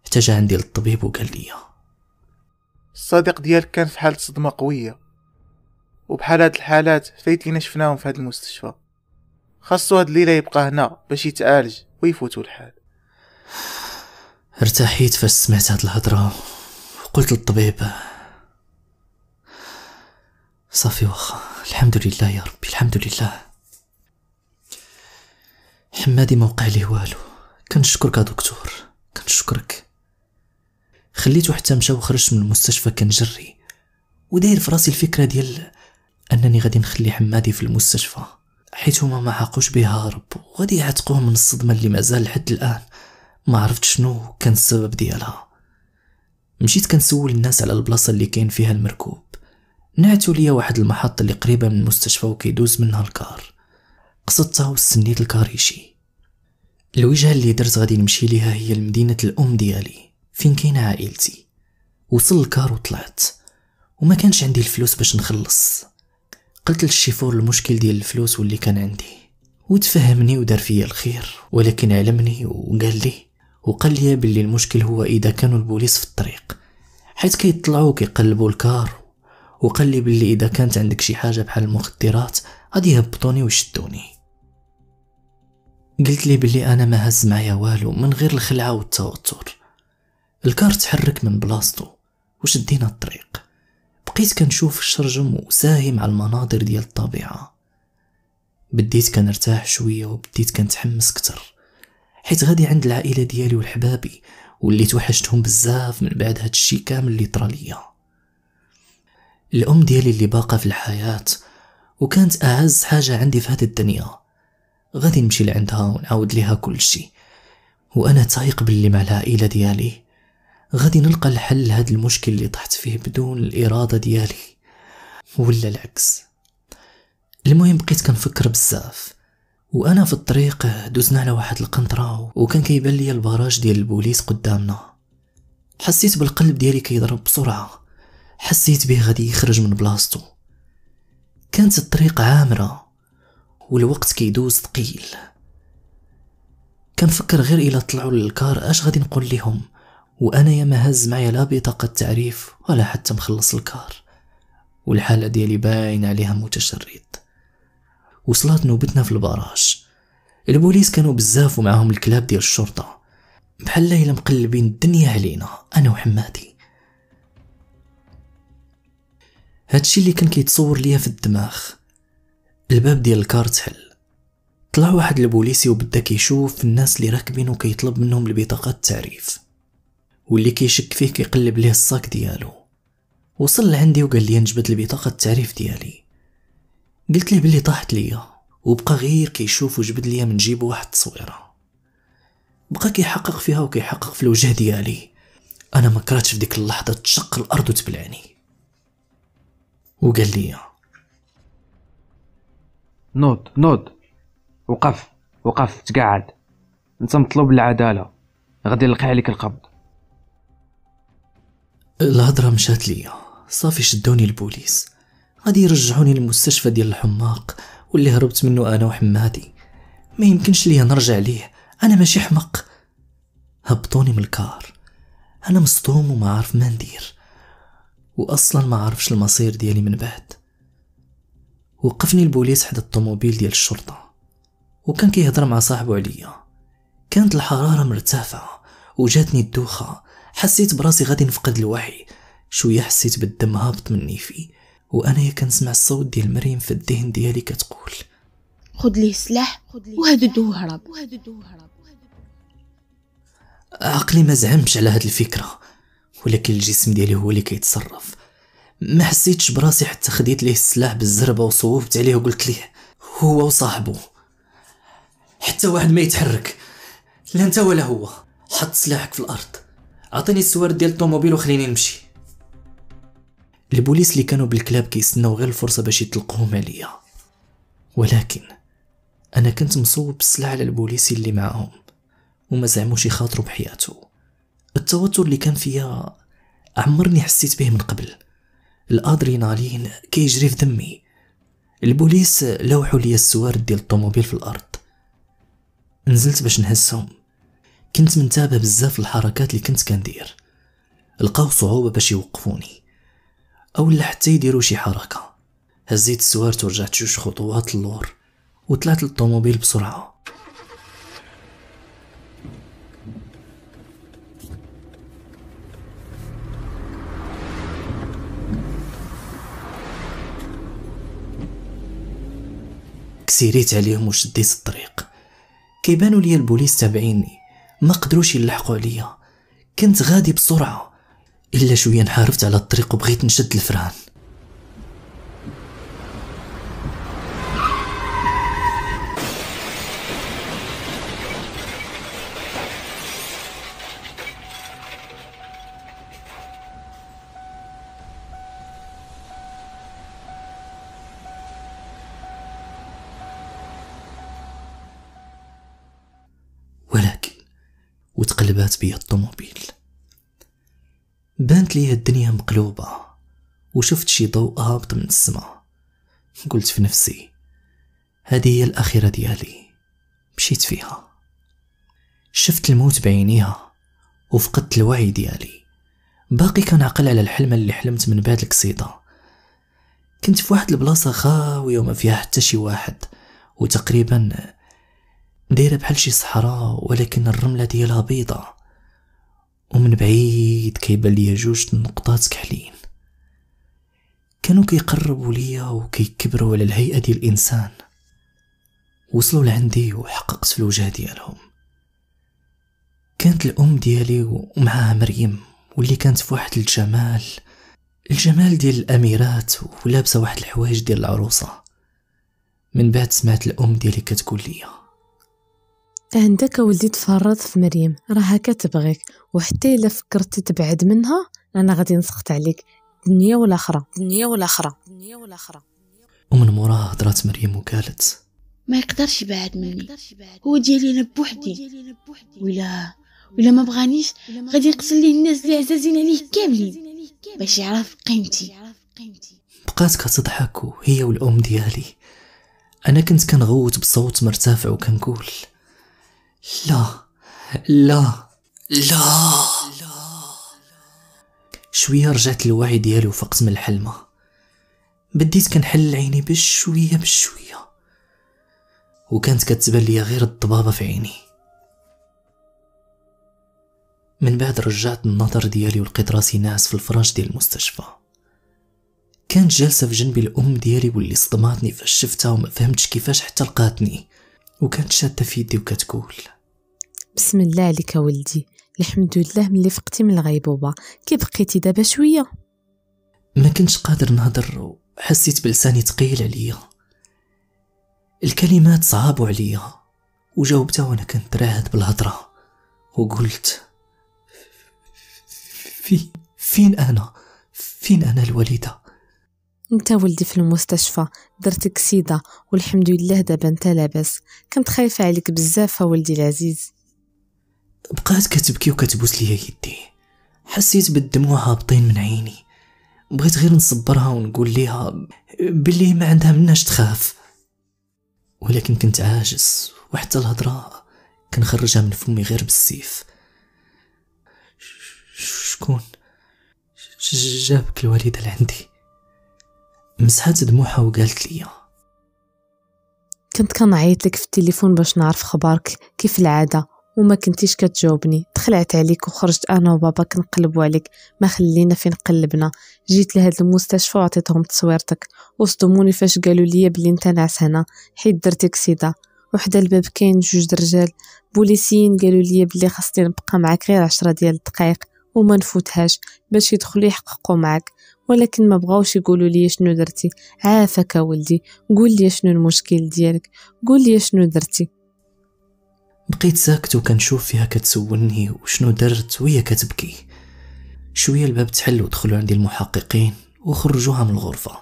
حتى جا عندي للطبيب وقال لي الصديق ديالك كان في حاله صدمه قويه، وبحال هاد الحالات فايت لينا شفناهم في هاد المستشفى، خاصو هاد الليله يبقى هنا باش يتعالج ويفوتو الحال. ارتحيت فاش سمعت هاد الهضره وقلت للطبيب صافي واخا، الحمد لله يا ربي الحمد لله. حمادي ما وقع ليه والو، كنشكرك يا دكتور كنشكرك. خليته حتى مشى وخرجت من المستشفى كنجري وداير في راسي الفكره ديال انني غادي نخلي حمادي في المستشفى حيت هما ما عاقوش به هارب وغادي يعتقوه من الصدمه اللي مازال لحد الان ما عرفت شنو كان السبب ديالها. مشيت كنسول الناس على البلاصه اللي كاين فيها المركوب، نعتو ليا واحد المحطة اللي قريبة من المستشفى وكيدوز منها الكار، قصدتها وسنيت الكار يشي. الوجهة اللي درت غادي نمشي ليها هي المدينة الأم ديالي فين كاينة عائلتي. وصل الكار وطلعت وما كانش عندي الفلوس باش نخلص. قلت للشيفور المشكل ديال الفلوس واللي كان عندي وتفهمني ودار فيا الخير، ولكن علمني وقال لي باللي المشكل هو إذا كانوا البوليس في الطريق حيت كيطلعوا وكيقلبوا الكار، وقال لي باللي اذا كانت عندك شي حاجه بحال المخدرات غادي يهبطوني ويشدوني. قلت لي باللي انا ما هز معايا والو من غير الخلعه والتوتر. الكار تحرك من بلاصتو وشدينا الطريق، بقيت كنشوف الشرجم وساهم على المناظر ديال الطبيعه. بديت كنرتاح شويه وبديت كنتحمس كتر حيت غادي عند العائله ديالي والحبابي واللي توحشتهم بزاف من بعد هاد الشي كامل اللي طرا ليا. الام ديالي اللي باقا في الحياه وكانت أعز حاجة عندي في هذه الدنيا. غادي نمشي لعندها ونعاود ليها كل شيء، وأنا تايق باللي مع العائلة ديالي غادي نلقى الحل لهذا المشكل اللي طحت فيه بدون الإرادة ديالي، ولا العكس. المهم بقيت كنفكر بزاف، وأنا في الطريق دوزنا على واحد القنطرة وكان كيبان لي البراج ديال البوليس قدامنا. حسيت بالقلب ديالي كيضرب بسرعة، حسيت به غادي يخرج من بلاصتو. كانت الطريق عامرة والوقت كيدوز ثقيل، كنفكر غير إلا طلعوا للكار اش غادي نقول لهم، وأنا يا ما هز معايا لا بطاقة تعريف ولا حتى مخلص الكار، والحالة ديالي باين عليها متشرد. وصلت نوبتنا في البراج، البوليس كانوا بزاف ومعهم الكلاب ديال الشرطة، بحال الا مقلبين الدنيا علينا انا وحماتي. هادشي اللي كان كيتصور ليا في الدماغ. الباب ديال الكار تحل، طلع واحد البوليسي وبدا كيشوف الناس اللي راكبين وكيطلب منهم البطاقات التعريف، واللي كيشك فيه كيقلب ليه الصاك ديالو. وصل لعندي وقال لي نجبد البطاقه التعريف ديالي، قلت ليه بلي طاحت ليا، وبقى غير كيشوف وجبد ليا من جيبو واحد التصويره، بقى كيحقق فيها وكيحقق في الوجه ديالي. انا ما كرهتش في ديك اللحظه تشق الارض وتبلعني. وقال لي نوض وقف تقعد، انت مطلوب العداله، غادي نلقي عليك القبض. الهضره مشات ليا، صافي شدوني البوليس غادي يرجعوني للمستشفى ديال الحماق واللي هربت منه انا وحماتي. ما يمكنش ليا نرجع ليه، انا ماشي حمق. هبطوني من الكار، انا مصدوم وما عارف ما ندير، واصلا ما عارفش المصير ديالي من بعد. وقفني البوليس حدا الطوموبيل ديال الشرطه، وكان كيهضر مع صاحبو عليا. كانت الحراره مرتفعه وجاتني الدوخه، حسيت براسي غادي نفقد الوعي. شويه حسيت بالدم هابط من نيفي، وانا كنسمع الصوت ديال مريم في الذهن ديالي كتقول خذ ليه السلاح وهددو وهرب. عقلي ما زعمش على هاد الفكره، ولكن الجسم ديالي هو اللي كيتصرف. ما حسيتش براسي حتى خديت ليه السلاح بالزربه وصوبت عليه وقلت ليه هو وصاحبه حتى واحد ما يتحرك، لا انت ولا هو، حط سلاحك في الارض، عطيني السوارد ديال الطوموبيل وخليني نمشي. البوليس اللي كانوا بالكلاب كيستناو غير الفرصه باش يطلقوهم عليا، ولكن انا كنت مصوب بالسلعه على البوليسي اللي معاهم وما زعموش يخاطروا بحياته. التوتر اللي كان فيا عمرني حسيت به من قبل، الادرينالين كيجري في دمي. البوليس لوحوا لي السوارد ديال الطوموبيل في الارض، نزلت باش نهزهم. كنت منتابه بزاف الحركات اللي كنت كندير، لقاو صعوبه باش يوقفوني اولا حتى يديروا شي حركه. هزيت السوارت ورجعت جوج خطوات اللور وطلعت للطوموبيل بسرعه. كسيريت عليهم وشديت الطريق، كيبانوا لي البوليس تابعيني، ما قدروش يلحقوا عليا. كنت غادي بسرعه الا شويه انحرفت على الطريق وبغيت نشد الفران. ولكن وتقلبات بيا الطوموبيل، بانت لي الدنيا مقلوبة، وشفت شي ضوء هابط من السماء. قلت في نفسي هذه هي الأخيرة ديالي، مشيت فيها. شفت الموت بعينيها وفقدت الوعي ديالي، باقي كنعقل على الحلمة اللي حلمت من بعد القصيدة. كنت في واحد البلاصة خاوية وما فيها حتى شي واحد، وتقريبا دايرة بحال شي صحراء، ولكن الرملة ديالها بيضة، ومن بعيد كيبان ليا جوج نقطات كحلين كانوا كيقربوا ليا وكيكبروا على الهيئه ديال الانسان. وصلوا لعندي وحققت في الوجه ديالهم. كانت الام ديالي ومعها مريم، واللي كانت في واحد الجمال ديال الاميرات، ولابسه واحد الحوايج ديال العروسه. من بعد سمعت الام ديالي كتقول ليا عندك اولدي تفرط في مريم، راها كتبغيك، وحتى الا فكرتي تبعد منها انا غادي نسخط عليك الدنيا والاخره الدنيا والاخره الدنيا والاخره. ومن موراها هضرات مريم وقالت ما يقدرش يبعد مني، هو ديالي انا بوحدي، ولا ما بغانيش غادي يقتل ليه الناس اللي عزازين عليه كاملين باش يعرف قيمتي. بقات كتضحك هي والام ديالي، انا كنت كنغوت بصوت مرتفع وكنقول لا لا لا. شويه رجعت للوعي ديالي وفقت من الحلمه، بديت كنحل عيني بشويه بشويه وكانت كتبان ليا غير الضبابه في عيني. من بعد رجعت النظر ديالي ولقيت راسي ناعس في الفراش ديال المستشفى، كانت جالسه في جنبي الام ديالي واللي صدماتني فاش شفتها وما فهمتش كيفاش حتى لقاتني، وكانت شاده في يدي وكتقول بسم الله عليك ولدي، الحمد لله ملي فقتي من الغيبوبه، كي بقيتي دابا شويه. ما كنتش قادر نهضر، حسيت بلساني ثقيل عليا، الكلمات صعبوا عليا، وجاوبتها وانا كنت راهد بالهضره وقلت فين انا الوليده؟ انت ولدي في المستشفى، درتك سيده والحمد لله دابا انت لاباس، كنت خايفه عليك بزاف ولدي العزيز. بقات كتبكي وكتبوس ليا يدي، حسيت بالدموع هابطين من عيني، بغيت غير نصبرها ونقول ليها بلي ما عندها مناش تخاف، ولكن كنت عاجز وحتى الهضره كنخرجها من فمي غير بالسيف. شكون جابك الوالده لعندي؟ مسحات دموعها وقالت لي كنت كنعيط لك في التليفون باش نعرف خبارك كيف العاده وما كنتيش كتجاوبني، تخلعت عليك وخرجت انا وبابا كنقلبوا عليك، ما خلينا فين قلبنا، جيت لهاد المستشفى وعطيتهم تصويرتك وصدموني فاش قالوا لي بلي انت ناعس هنا حيت درتك سيده، وحده الباب كاين جوج درجال بوليسيين قالوا لي بلي خاصني نبقى معاك غير 10 ديال الدقائق وما نفوتهاش باش يدخلوا يحققوا معاك، ولكن ما بغاوش يقولوا لي شنو درتي. عافاك ولدي، قول لي شنو المشكل ديالك، قول لي شنو درتي. بقيت ساكت وكنشوف فيها كتسولني وشنو درت وهي كتبكي. شويه الباب تحل ودخلوا عندي المحققين وخرجوها من الغرفه،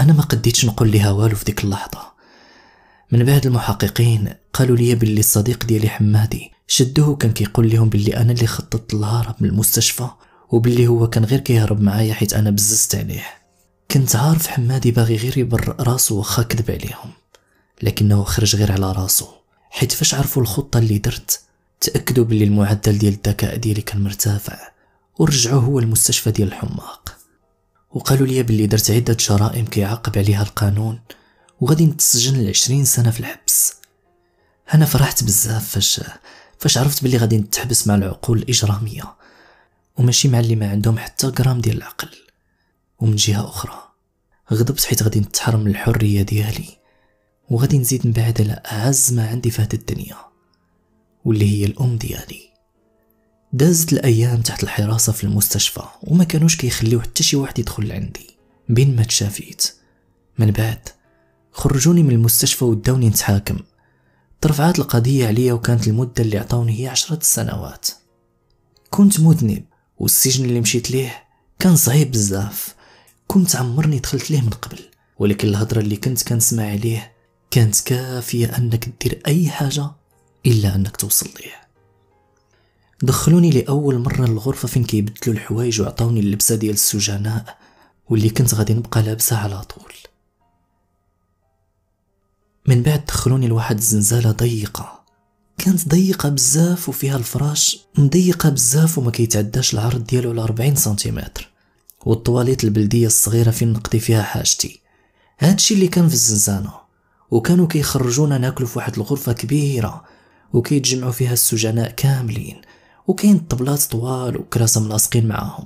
انا ما قديتش نقول لها والو في ديك اللحظه. من بعد المحققين قالوا لي باللي الصديق ديالي حمادي شدوه كان كيقول لهم باللي انا اللي خططت الهرب من المستشفى وباللي هو كان غير كيهرب معايا حيت انا بززت عليه. كنت عارف حمادي باغي غير يبرئ راسو واخا كذب عليهم، لكنه خرج غير على راسو حيت فاش عرفوا الخطه اللي درت تاكدوا باللي المعدل ديال الذكاء ديالي كان مرتفع ورجعوه هو المستشفى ديال الحماق، وقالوا لي باللي درت عده جرائم كيعاقب عليها القانون وغادي نتسجن 20 سنه في الحبس. انا فرحت بزاف فاش عرفت باللي غادي نتحبس مع العقول الاجراميه وماشي مع اللي ما عندهم حتى غرام ديال العقل، ومن جهه اخرى غضبت حيت غادي نتحرم من الحريه ديالي وغادي نزيد نبعد على اعز ما عندي في هاد الدنيا واللي هي الام ديالي. دازت الايام تحت الحراسه في المستشفى وما كانوش كيخليو حتى شي واحد يدخل لعندي بين ما تشافيت. من بعد خرجوني من المستشفى وداوني نتحاكم، ترفعات القضيه عليا وكانت المده اللي عطاوني هي 10 سنوات. كنت مذنب والسجن اللي مشيت ليه كان صعيب بزاف، كنت عمرني دخلت ليه من قبل، ولكن الهضره اللي كنت كنسمع عليه كانت كافيه انك دير اي حاجه الا انك توصل ليه. دخلوني لاول مره للغرفه فين كيبدلوا الحوايج وعطاوني اللبسه ديال السجناء واللي كنت غادي نبقى لابسها على طول. من بعد دخلوني لواحد الزنزاله ضيقه، كانت ضيقه بزاف وفيها الفراش مضيقه بزاف وما كيتعداش العرض ديالو ل 40 سنتيمتر، والطواليت البلديه الصغيره فين نقضي فيها حاجتي، هادشي اللي كان في الزنزانه. وكانوا كيخرجونا ناكلوا في واحد الغرفه كبيره وكيتجمعوا فيها السجناء كاملين، وكاين طبلات طوال وكراسه ملاصقين معاهم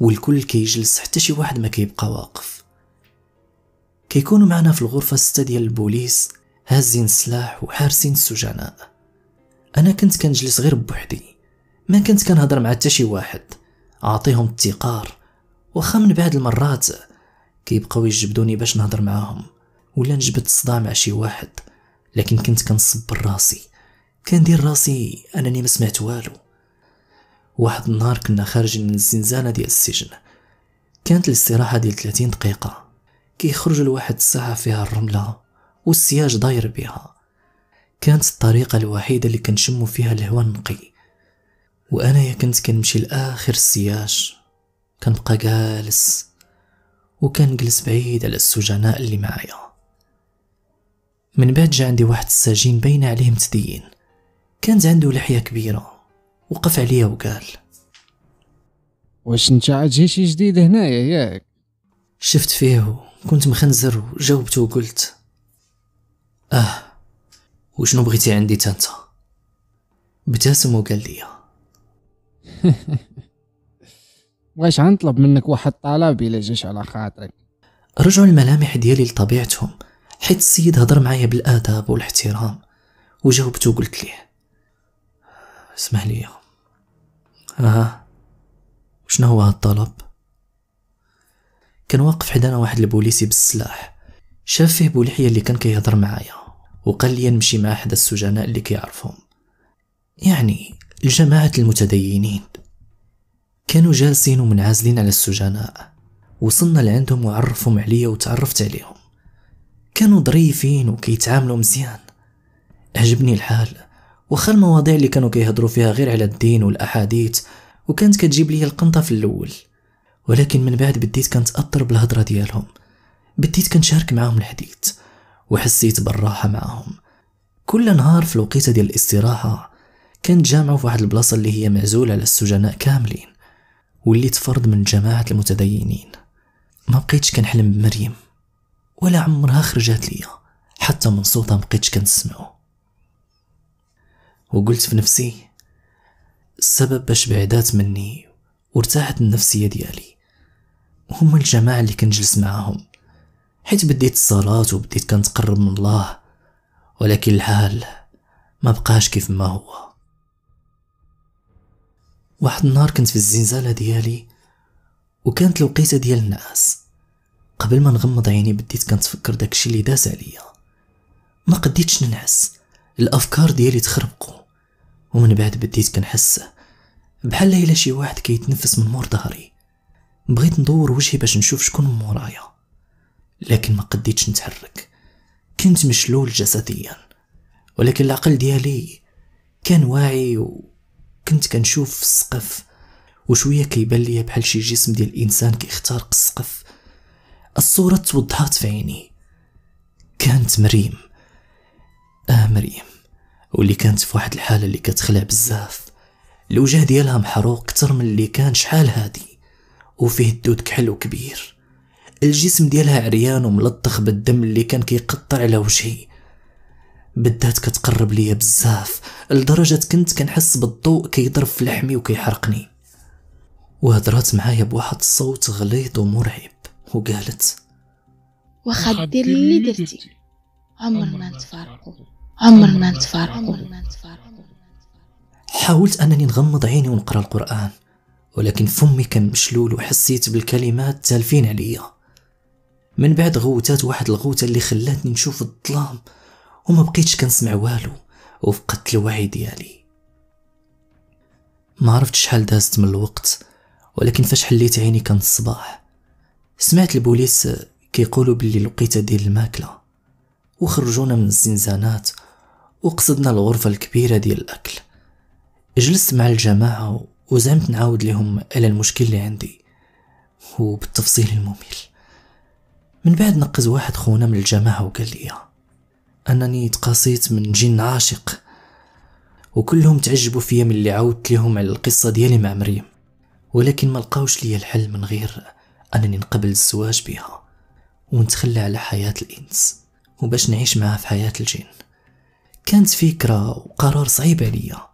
والكل كيجلس حتى شي واحد ما كيبقى واقف. كيكونوا معنا في الغرفه 6 ديال البوليس هازين السلاح وحارسين السجناء، انا كنت كنجلس غير بوحدي، ما كنت كنهضر مع حتى شي واحد، اعطيهم التقار، واخا من بعد المرات كيبقاو يجبدوني باش نهضر معاهم ولا نجبد الصداع مع شي واحد، لكن كنت كنصبر راسي، كندير راسي انني ما سمعت والو. واحد النهار كنا خارجين من الزنزانه ديال السجن، كانت الاستراحه ديال 30 دقيقه، كيخرجوا لواحد الساحه فيها الرمله والسياج داير بها، كانت الطريقه الوحيده اللي كنشموا فيها الهواء النقي. وانا كنت كنمشي لاخر السياج، كنبقى جالس وكنجلس بعيد على السجناء اللي معايا. من بعد جا عندي واحد السجين باين عليه متدين، كانت عنده لحيه كبيره، وقف عليا وقال: واش انت عاد جي شي جديد هنايا ياك؟ شفت فيه كنت مخنزر وجاوبته وقلت: اه، وشنو بغيتي عندي تا انت؟ ابتسم وقال لي: بغيت غنطلب منك واحد الطلب الا جاش على خاطرك. رجعوا الملامح ديالي لطبيعتهم، حيت السيد هضر معايا بالادب والاحترام، وجاوبته وقلت ليه: اسمح لي. شنو هو هالطلب؟ كان واقف حدانا واحد البوليسي بالسلاح، شاف فيه بولحيه اللي كان كيهضر معايا وقال لي نمشي مع احد السجناء اللي كيعرفهم، يعني الجماعه المتدينين. كانوا جالسين ومنعزلين على السجناء، وصلنا لعندهم وعرفهم عليا وتعرفت عليهم، كانوا ظريفين وكيتعاملوا مزيان، عجبني الحال. وخا المواضيع اللي كانوا كيهضروا فيها غير على الدين والاحاديث، وكانت كتجيب لي القنطه في الاول، ولكن من بعد بديت كنتاثر بالهضره ديالهم، بديت كنشارك معاهم الحديث وحسيت بالراحه معاهم. كل نهار في الوقيته ديال الاستراحه كنتجمعوا في واحد البلاصه اللي هي معزوله على السجناء كاملين، واللي تفرد من جماعه المتدينين. ما بقيتش كنحلم بمريم، ولا عمرها خرجت ليا، حتى من صوتها مبقيتش كنسمعو. وقلت في نفسي السبب باش بعدات مني وارتاحت النفسيه ديالي هما الجماعه اللي كنجلس معاهم، حيت بديت الصلاه وبديت كنتقرب من الله، ولكن الحال ما بقاش كيف ما هو. واحد النهار كنت في الزنزانه ديالي، وكانت الوقيته ديال النعاس، قبل ما نغمض عيني بديت كنتفكر داكشي اللي داز عليا، ما قديتش ننعس، الافكار ديالي تخربقوا. ومن بعد بديت كنحس بحال الا شي واحد كيتنفس من مور ظهري، بغيت ندور وجهي باش نشوف شكون من مورايا، لكن ما قديتش نتحرك، كنت مشلول جسديا، ولكن العقل ديالي كان واعي، وكنت كنشوف السقف، وشويه كيبان ليا بحال شي جسم ديال الانسان كيخترق السقف. الصوره توضحت في عيني، كانت مريم. مريم، واللي كانت في واحد الحاله اللي كتخلع بزاف، الوجه ديالها محروق كتر من اللي كان شحال هادي، وفيه الدود كحل وكبير، الجسم ديالها عريان وملطخ بالدم اللي كان كيقطر على وجهي. بدات كتقرب ليا بزاف لدرجه كنت كنحس بالضوء كيضرب في لحمي وكيحرقني، وهضرات معايا بواحد الصوت غليظ ومرعب وقالت: واخا دير اللي درتي عمرنا نتفارقوا. حاولت انني نغمض عيني ونقرا القران، ولكن فمي كان مشلول وحسيت بالكلمات تالفين عليا. من بعد غوتات واحد الغوته اللي خلاتني نشوف الظلام، وما بقيتش كنسمع والو، وفقدت الوعي ديالي. ما عرفت شحال دازت من الوقت، ولكن فاش حليت عيني كان الصباح. سمعت البوليس كيقولوا باللي لقيت ديال الماكله، وخرجونا من الزنزانات وقصدنا الغرفه الكبيره ديال الاكل. جلست مع الجماعه وزعمت نعاود لهم على المشكل اللي عندي وبالتفصيل الممل. من بعد نقز واحد خونا من الجماعه وقال لي انني تقاسيت من جن عاشق، وكلهم تعجبوا فيا من اللي عاودت لهم على القصه ديالي مع مريم، ولكن ما لقاوش لي الحل من غير انني نقبل الزواج بها ونتخلى على حياه الانس، وباش نعيش معها في حياة الجن. كانت فكرة وقرار صعيب عليا،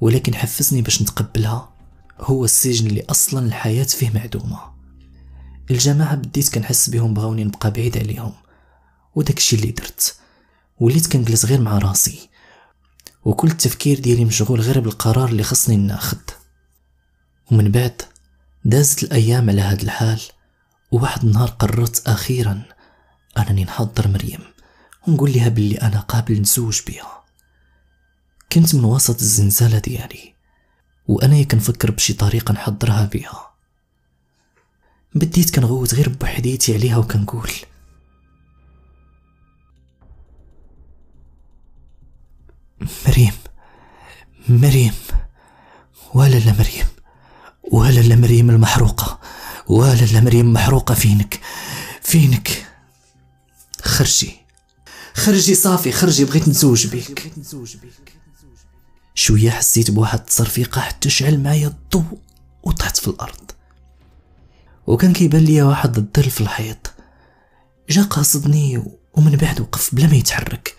ولكن حفزني باش نتقبلها هو السجن اللي أصلا الحياة فيه معدومة. الجماعة بديت كنحس بهم بغاوني نبقى بعيد عليهم، وداكشي اللي درت، وليت كنجلس غير مع راسي، وكل التفكير ديالي مشغول غير بالقرار اللي خصني ناخذ. ومن بعد دازت الأيام على هاد الحال، وواحد النهار قررت أخيرا أنني نحضر مريم ونقول لها باللي أنا قابل نتزوج بها. كنت من وسط الزنزالة ديالي وأنا كنفكر بشي طريقة نحضرها بها. بديت كنغوت غير بوحديتي عليها وكنقول مريم مريم، ولا لا مريم، ولا لا مريم المحروقة، ولا لا مريم محروقة، فينك فينك، خرجي خرجي، صافي خرجي، بغيت نتزوج بيك. شوية حسيت بواحد التصرفيقة حتى شعل معايا الضوء وطحت في الأرض، وكان كيبان ليا واحد الظل في الحيط جا قاصدني ومن بعد وقف بلا ما يتحرك،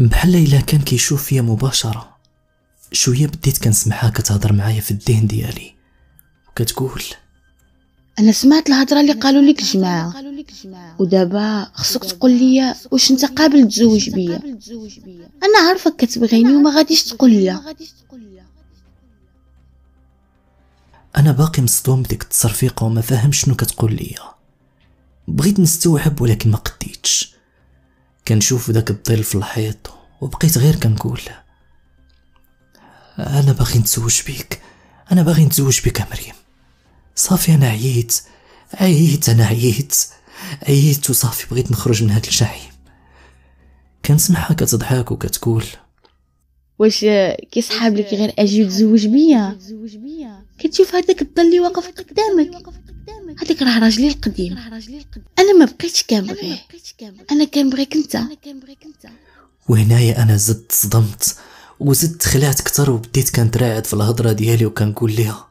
بحال الا كان كيشوف فيا مباشرة. شوية بديت كنسمعها كتهضر معايا في الذهن ديالي وكتقول انا سمعت الهضره اللي قالوا لك الجماعه، ودابا خصك تقول لي واش انت قابل تزوج بيا. انا عارفك كتبغيني وما غاديش تقول لا. انا باقي مصدوم بديك التصرفيقه وما فاهم شنو كتقول لي. بغيت نستوعب ولكن ما قديتش. كنشوف داك الظل في الحيط وبقيت غير كنقول انا باغي نتزوج بيك، انا باغي نتزوج بك يا مريم، صافي انا عييت وصافي بغيت نخرج من هاد الجحيم. كنسمعها كتضحك وكتقول واش كيصحاب لك غير اجي تزوج بيا؟ كتشوف هذاك الظل اللي واقف قدامك، هذاك راه راجلي القديم، انا ما بقيتش كنبغيه، انا كنبغيك انت. وهنايا انا زدت صدمت وزدت خلعت كتر وبديت كنتراعد في الهضره ديالي وكنقول لها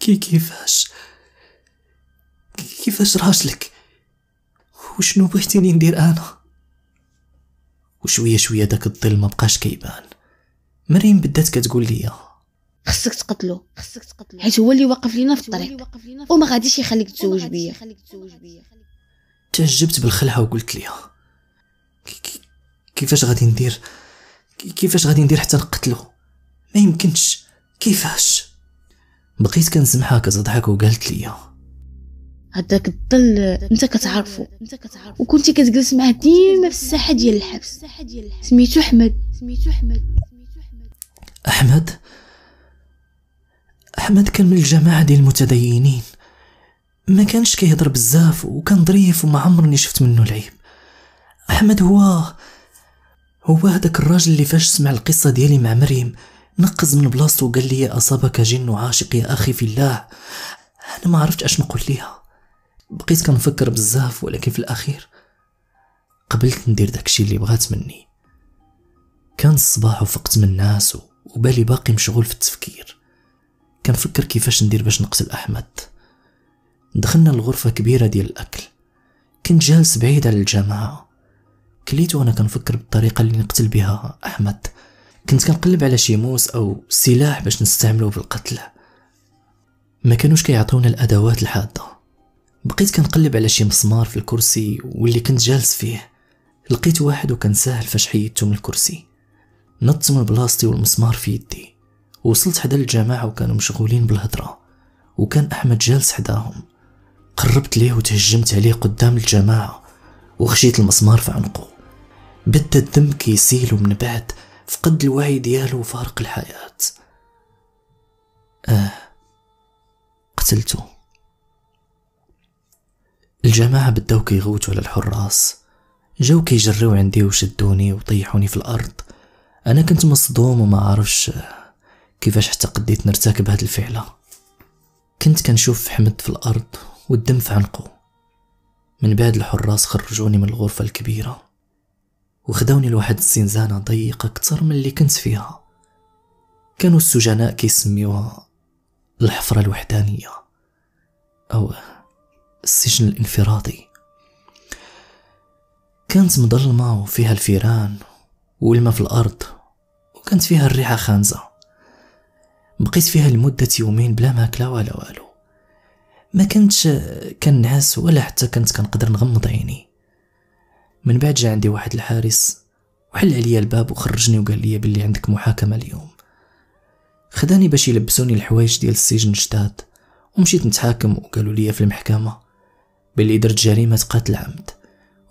كيفاش راجلك وشنو بغيتيني ندير انا؟ وشويه شويه داك الظل ما بقاش كيبان. مريم بدات كتقول لي خصك تقتلو، حيت هو اللي واقف لينا في الطريق وما غاديش يخليك تزوج بيا. تعجبت بالخلعه وقلت ليها كيفاش غادي ندير حتى نقتلو؟ ما يمكنش. كيفاش؟ بقيت كنسمعها كتضحك وقالت لي هذاك الظل انت كتعرفو وكنتي كتجلس معاه ديما في الساحه ديال الحبس، سميتو احمد كان من الجماعه ديال المتدينين، ما كانش كيهضر بزاف وكان ظريف وما عمرني شفت منه العيب. احمد هو هذاك الراجل اللي فاش سمع القصه ديالي مع مريم نقز من بلاصتو وقال لي اصابك جن عاشق يا اخي في الله. انا ما عرفت اش نقول ليها، بقيت كنفكر بزاف ولكن في الاخير قبلت ندير داكشي اللي بغات مني. كان الصباح وفقت من الناس وبالي باقي مشغول في التفكير، كنفكر كيفاش ندير باش نقتل احمد. دخلنا لغرفه كبيره ديال الاكل، كنت جالس بعيد على الجماعه، كليت وانا كنفكر بالطريقه اللي نقتل بها احمد. كنت كنقلب على شي موس او سلاح باش نستعملو في القتل، ما كانوش كيعطيونا الادوات الحاده. بقيت كنقلب على شي مسمار في الكرسي واللي كنت جالس فيه، لقيت واحد وكنساهل فاش حيدته من الكرسي، نطت من بلاصتي والمسمار في يدي. وصلت حدا الجماعه وكانوا مشغولين بالهضره وكان احمد جالس حداهم، قربت ليه وتهجمت عليه قدام الجماعه وخشيت المسمار في عنقه. بدا الدم كيسيل ومن بعد فقد الوعي ديالو وفارق الحياة. قتلتو. الجماعة بداو كيغوتو على الحراس، جاو كيجريو عندي وشدوني وطيحوني في الأرض. أنا كنت مصدوم وما عرفش كيفاش حتى قديت نرتكب هاد الفعلة. كنت كنشوف حمد في الأرض والدم في عنقو. من بعد الحراس خرجوني من الغرفة الكبيرة وخداوني لواحد الزنزانه ضيقه اكثر من اللي كنت فيها، كانوا السجناء كيسميوها الحفره الوحدانيه او السجن الانفرادي. كانت مظلمه وفيها الفيران والماء في الارض وكانت فيها الريحه خانزه. بقيت فيها لمده يومين بلا ماكله ولا والو، ما كنتش كنعس ولا حتى كنت كنقدر نغمض عيني. من بعد جا عندي واحد الحارس وحل عليا الباب وخرجني وقال لي باللي عندك محاكمه اليوم. خداني باش يلبسوني الحوايج ديال السجن الجداد ومشيت نتحاكم وقالوا لي في المحكمه باللي درت جريمه قتل عمد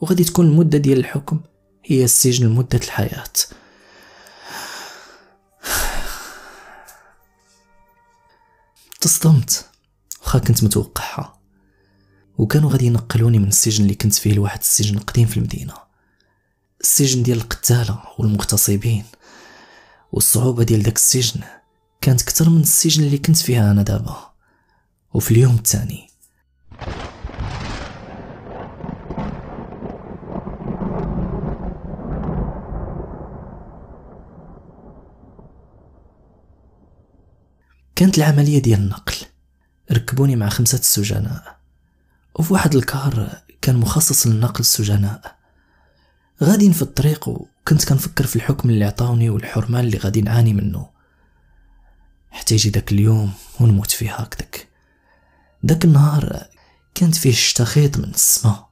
وغادي تكون المده ديال الحكم هي السجن لمده الحياه. تصدمت واخا كنت متوقعها، وكانوا غادي ينقلوني من السجن اللي كنت فيه لواحد السجن قديم في المدينه، السجن ديال القتاله والمغتصبين، والصعوبه ديال داك السجن كانت اكثر من السجن اللي كنت فيها انا دابا. وفي اليوم الثاني كانت العمليه ديال النقل، ركبوني مع 5 السجناء، وفي واحد الكار كان مخصص لنقل السجناء. غادي في الطريق وكنت كنفكر في الحكم اللي عطاوني والحرمان اللي غادي نعاني منه حتى يجي داك اليوم ونموت فيه هكذاك. داك النهار كانت فيه الشتا خيط من السما،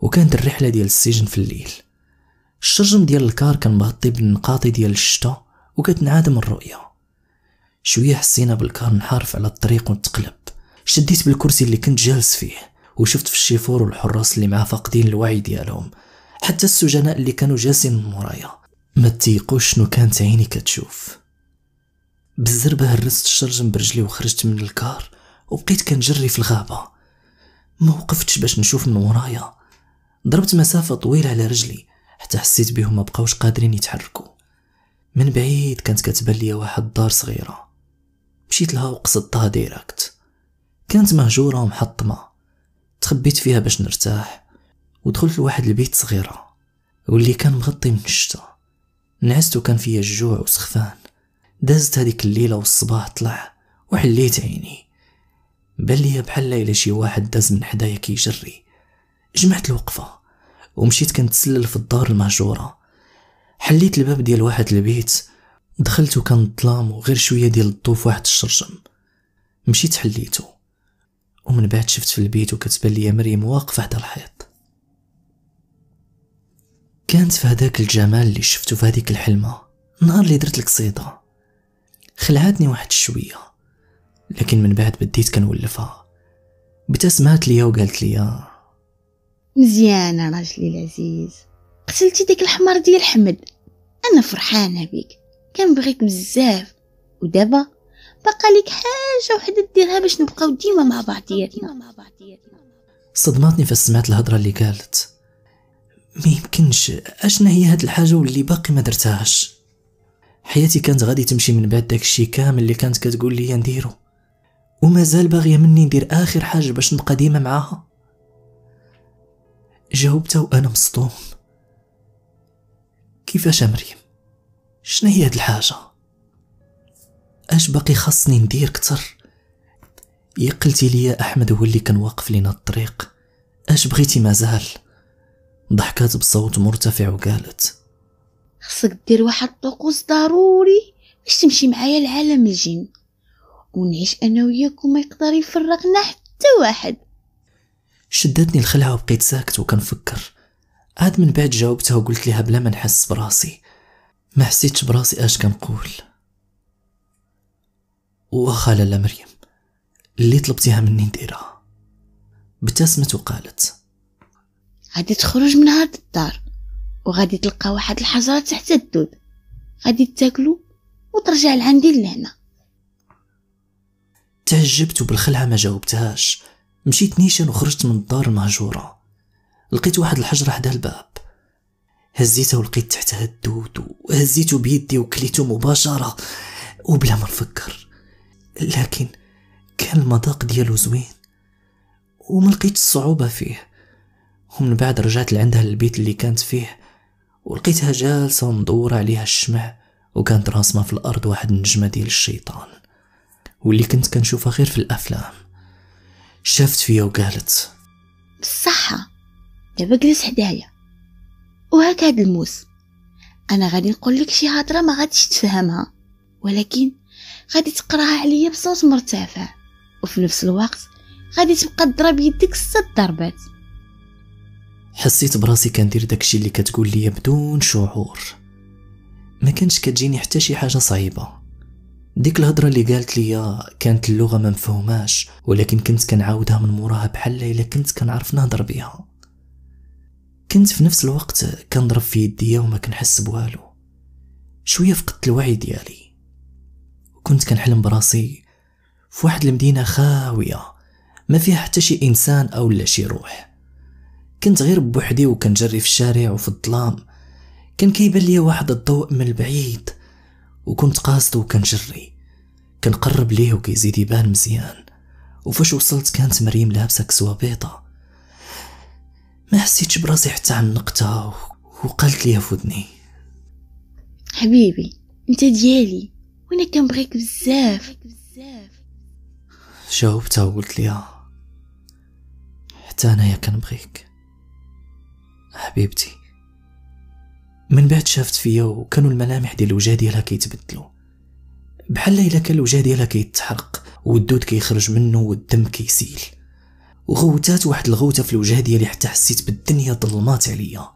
وكانت الرحله ديال السجن في الليل. الشرجم ديال الكار كان مغطي بالنقاطي ديال الشتا وكتنعدم الرؤيه. شويه حسينا بالكار نحارف على الطريق ونتقلب. شديت بالكرسي اللي كنت جالس فيه وشفت في الشيفور والحراس اللي معاه فاقدين الوعي ديالهم، حتى السجناء اللي كانوا جالسين من مورايا ما تيقوش شنو كانت عيني كتشوف. بالزربه هرست الشرجم برجلي وخرجت من الكار وبقيت كنجري في الغابه، ما وقفتش باش نشوف من ورايا. ضربت مسافه طويله على رجلي حتى حسيت بهم ما بقاوش قادرين يتحركوا. من بعيد كانت كتبان ليا واحد الدار صغيره، مشيت لها وقصدتها ديريكت. كانت مهجوره ومحطمه، تخبيت فيها باش نرتاح ودخلت لواحد البيت صغيره واللي كان مغطي من الشتا. نعست وكان فيا الجوع وسخفان. دازت هذيك الليله والصباح طلع وحليت عيني، بان ليا بحال الا شي واحد داز من حدايا كيجري. جمعت الوقفه ومشيت كنتسلل في الدار المهجوره. حليت الباب ديال واحد البيت، دخلت وكان الظلام وغير شويه ديال الضو في واحد الشرجم. مشيت حليته ومن بعد شفت في البيت وكتبان ليا مريم واقفه حدا الحيط. كانت في هداك الجمال اللي شفتو في هذيك الحلمه النهار اللي درت القصيده. خلعتني واحد شويه، لكن من بعد بديت كنولفها. بتا سمعت ليا وقالت ليا مزيانه راجلي العزيز، قتلتي ديك الحمار ديال حمد، انا فرحانه بك، كنبغيك بزاف، ودابا باقا لك حاجه وحده ديرها باش نبقاو ديما مع بعضياتنا. صدمتني فاش سمعت الهضره اللي قالت. ما يمكنش، اشنا هي هاد الحاجه واللي باقي ما درتهاش؟ حياتي كانت غادي تمشي من بعد داكشي كامل اللي كانت كتقول لي نديرو، ومازال باغيه مني ندير اخر حاجه باش نبقى ديما معاها؟ جاوبتها وانا مصدوم. كيفاش مريم؟ شنو هي هاد الحاجه؟ اش باقي خاصني ندير كتر؟ يقلتي ليا احمد هو اللي كان واقف لينا الطريق، اش بغيتي مازال؟ ضحكات بصوت مرتفع وقالت خصك دير واحد الطقوس ضروري باش تمشي معايا لعالم الجن ونعيش انا وياك وما يقدر يفرقنا حتى واحد. شدتني الخلعه وبقيت ساكت وكنفكر. عاد من بعد جاوبتها وقلت لها بلا ما نحس براسي. ما حسيتش براسي اش كنقول. واخا لاله مريم اللي طلبتيها مني نديرها. ابتسمت وقالت غادي تخرج من هاد الدار وغادي تلقى واحد الحجره تحت الدود، غادي تاكلو وترجع لعندي لهنا. تعجبت وبالخلعه ما جاوبتهاش. مشيت نيشان وخرجت من الدار المهجوره. لقيت واحد الحجره حدا الباب، هزيتها ولقيت تحتها الدود وهزيته بيدي وكليته مباشره وبلا ما نفكر، لكن كان المذاق ديالو زوين وما لقيت الصعوبه فيه. ومن بعد رجعت لعندها للبيت اللي كانت فيه ولقيتها جالسه ومدوره عليها الشمع، وكانت راسمه في الارض واحد النجمه ديال الشيطان واللي كنت كنشوفها غير في الافلام. شافت فيا وقالت بالصحه دابا جلس حدايا وهاك هاد الموس، انا غادي نقول لك شي هضره ما غاديش تفهمها، ولكن غادي تقراها عليا بصوت مرتفع وفي نفس الوقت غادي تبقى تضرب يدك 6 ضربات. حسيت براسي كندير داكشي اللي كتقول لي بدون شعور. ما كانش كتجيني حتى شي حاجه صعيبه، ديك الهضره اللي قالت لي كانت اللغه ما مفهوماش، ولكن كنت كنعاودها من موراها بحال الا كنت كنعرف نهضر بها. كنت في نفس الوقت كنضرب في يديا وما كنحس بوالو. شويه فقدت الوعي ديالي، وكنت كنحلم براسي في واحد المدينه خاويه ما فيها حتى شي انسان او لا شي روح. كنت غير بوحدي وكنجري في الشارع وفي الظلام. كان كيبان لي واحد الضوء من البعيد وكنت قاصده وكنجري كنقرب ليه وكيزيد يبان مزيان. وفاش وصلت كانت مريم لابسه كسوه بيضه. ما حسيتش براسي حتى عنقتها وقالت لي في ودني: حبيبي انت ديالي وانا كنبغيك بزاف. جاوبتها وقلت ليها: حتى انايا كنبغيك حبيبتي. من بعد شافت فيا وكانوا الملامح ديال الوجه ديالها كيتبدلوا، بحال الا كان الوجه ديالها كيتحرق والدود كيخرج منه والدم كيسيل. وغوتات واحد الغوته في الوجه ديالي حتى حسيت بالدنيا ظلمات عليا.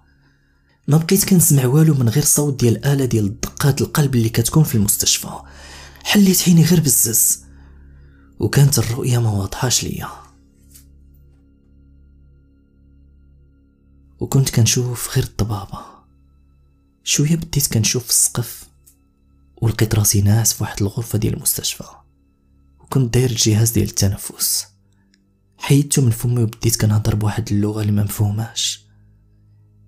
ما بقيت كنسمع والو من غير صوت ديال الاله ديال دقات القلب اللي كتكون في المستشفى. حليت عيني غير بالزز وكانت الرؤيه ما واضحاش ليا، وكنت كنشوف غير الضبابه. شويه بديت كنشوف السقف ولقيت راسي ناعس في واحد الغرفه ديال المستشفى، وكنت داير الجهاز ديال التنفس. حيدته من فمي وبديت كنهضر بواحد اللغه اللي ما مفهوماش.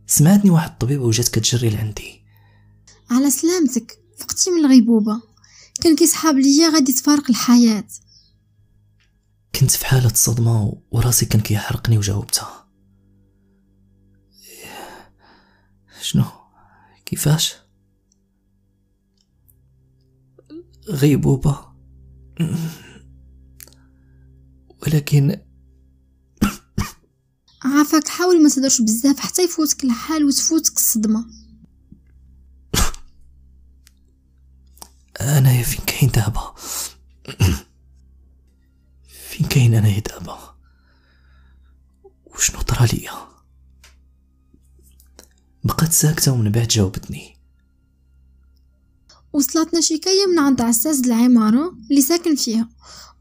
سمعتني واحد الطبيبه وجات كتجري لعندي: على سلامتك، فقتي من الغيبوبه، كان كيصحاب ليا غادي تفارق الحياه. كنت في حاله صدمه وراسي كان كيحرقني وجاوبتها: شنو؟ كيفاش؟ غيبوبه، ولكن عافاك حاول ما تهضرش بزاف حتى يفوتك الحال وتفوتك الصدمه. انا فين كاين دابا؟ فين كاين انا دابا؟ وشنو طرا ليا؟ بقات ساكته ومن بعد جاوبتني: وصلتنا شكايه من عند عساس العماره اللي ساكن فيها،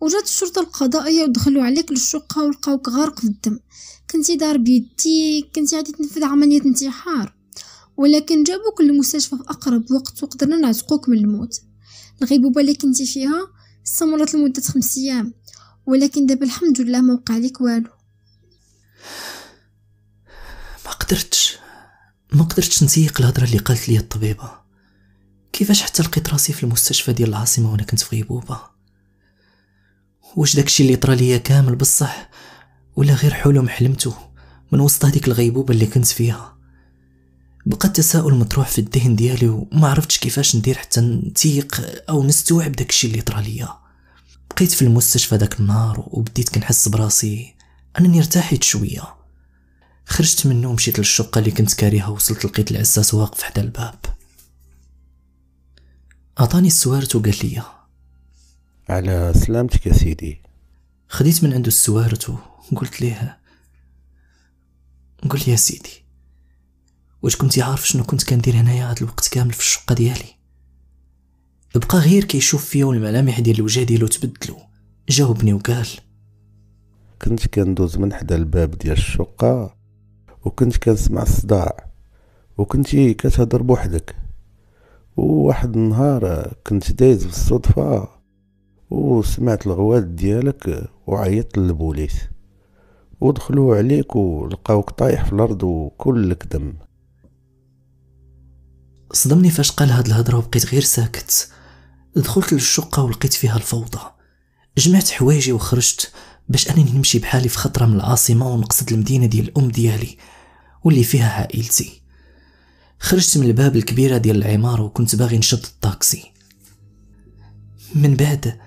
وجات الشرطه القضائيه ودخلوا عليك للشقه ولقاوك غارق في الدم. كنتي دار بيديك، كنتي غادي تنفذ عمليه انتحار، ولكن جابوك للمستشفى في اقرب وقت وقدرنا نعتقوك من الموت. الغيبوبه اللي كنتي فيها استمرت لمده 5 ايام، ولكن دابا الحمد لله ما وقع لك والو. ما قدرتش نسيق الهضره اللي قالت لي الطبيبه. كيفاش حتى لقيت راسي في المستشفى ديال العاصمه وانا كنت في غيبوبه؟ واش داكشي اللي طرا ليا كامل بصح ولا غير حلم حلمته من وسط هذيك الغيبوبه اللي كنت فيها؟ بقى التساؤل مطروح في الذهن ديالي وما عرفتش كيفاش ندير حتى نتيق او نستوعب داكشي اللي طرا ليا. بقيت في المستشفى داك النهار وبديت كنحس براسي انني ارتاحت شويه. خرجت منه ومشيت للشقه اللي كنت كاريها. وصلت لقيت العساس واقف حدا الباب، عطاني السوارت وقال لي: على سلامتك يا سيدي. خديت من عنده السوارت وقلت ليه: قل لي يا سيدي، واش كنتي عارف شنو كنت كندير هنايا هاد الوقت كامل في الشقه ديالي؟ بقى غير كيشوف فيا والملامح ديال الوجه ديالو تبدلو. جاوبني وقال: كنت كندوز من حدا الباب ديال الشقه وكنت كنسمع الصداع وكنتي كتهضر بوحدك، وواحد النهار كنت دايز بالصدفه وسمعت الغوات ديالك وعيطت للبوليس ودخلوا عليك ولقاوك طايح في الارض وكلك دم. صدمني فاش قال هاد الهضره وبقيت غير ساكت. دخلت للشقه ولقيت فيها الفوضى. جمعت حوايجي وخرجت باش انني نمشي بحالي في خطره من العاصمه ونقصد المدينه ديال الام ديالي واللي فيها عائلتي. خرجت من الباب الكبيره ديال العماره وكنت باغي نشد الطاكسي. من بعد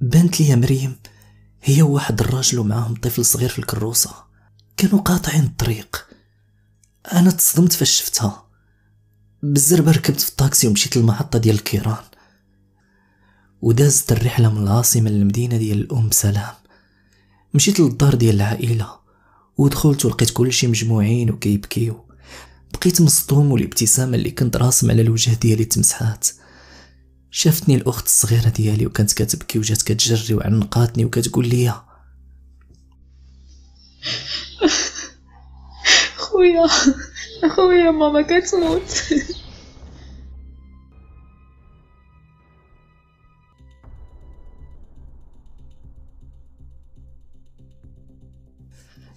بانت لي مريم هي واحد الراجل ومعاهم طفل صغير في الكروسه، كانوا قاطعين الطريق. انا تصدمت فاش شفتها. بالزربه ركبت في الطاكسي ومشيت للمحطه ديال الكيران، ودازت الرحله من العاصمه للمدينه ديال الام سلام. مشيت للدار ديال العائله ودخلت ولقيت كلشي مجموعين وكيبكيو. بقيت مصدوم والابتسامه اللي كنت راسم على الوجه ديالي تمسحات. شافتني الاخت الصغيره ديالي وكانت كتبكي وجات كتجري وعنقاتني وكتقول لي خويا ماما كتموت.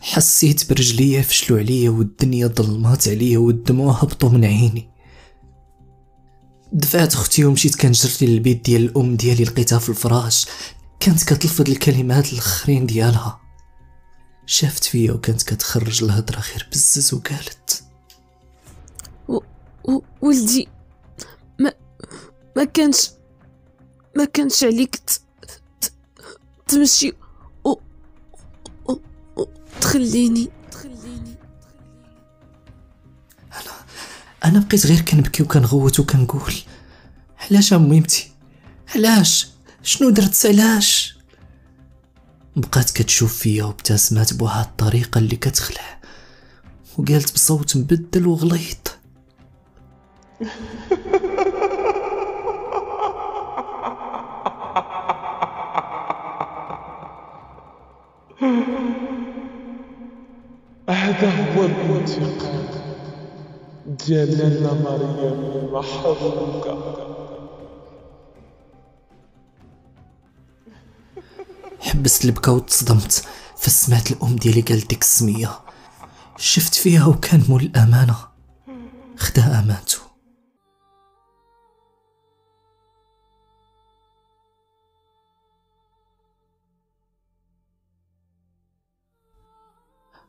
حسيت برجليا فشلوا عليا والدنيا ظلمات عليا والدموع هبطوا من عيني. دفعت اختي ومشيت كنجري للبيت ديال الام ديالي، لقيتها في الفراش كانت كتلفظ الكلمات الاخرين ديالها. شافت فيا وكانت كتخرج الهضره غير بزز وقالت ولدي ما كانش عليك تمشي تخليني. انا بقيت غير كنبكي وكنغوت وكنقول علاش اميمتي، علاش، شنو درت، علاش؟ بقات كتشوف فيا وابتسمات بواحد الطريقه اللي كتخلع وقالت بصوت مبدل وغليظ هذا هو الانتقام ديالنا مريم، محظوظة. حبست البكا وتصدمت فسمعت الام ديالي قالت ديك السميه. شفت فيها وكان مول الامانه خدا امانته.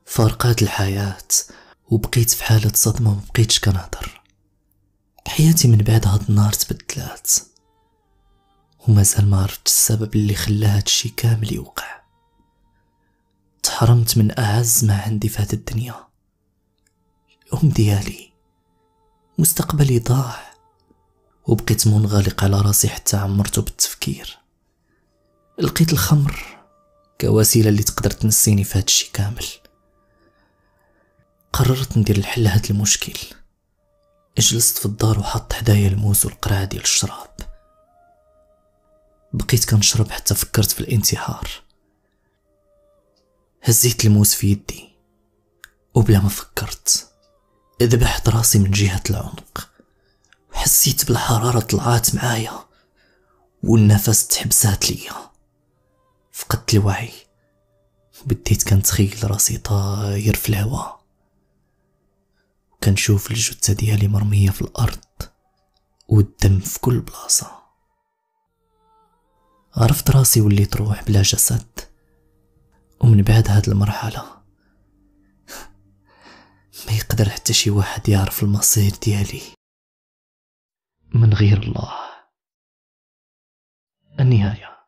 فارقات الحياة وبقيت في حالة صدمة ومبقيتش كنهضر. حياتي من بعد هاد النهار تبدلات ومازال ما عرفتش السبب اللي خلى هادشي كامل يوقع. تحرمت من أعز ما عندي في هاد الدنيا، الأم ديالي، مستقبلي ضاع وبقيت منغلق على راسي حتى عمرته بالتفكير. لقيت الخمر كوسيلة اللي تقدر تنسيني في هادشي كامل. قررت ندير الحل لهاد المشكل. جلست في الدار وحط حدايا الموز والقرعه ديال الشراب، بقيت كنشرب حتى فكرت في الانتحار. هزيت الموز في يدي وبلا ما فكرت ذبحت راسي من جهه العنق، وحسيت بالحراره طلعات معايا والنفس تحبسات ليا. فقدت الوعي وبديت كنتخيل راسي طاير في الهواء، كنشوف الجثة ديالي مرمية في الأرض والدم في كل بلاصة. عرفت راسي وليت روح بلا جسد. ومن بعد هاد المرحلة ما يقدر حتى شي واحد يعرف المصير ديالي من غير الله. النهاية.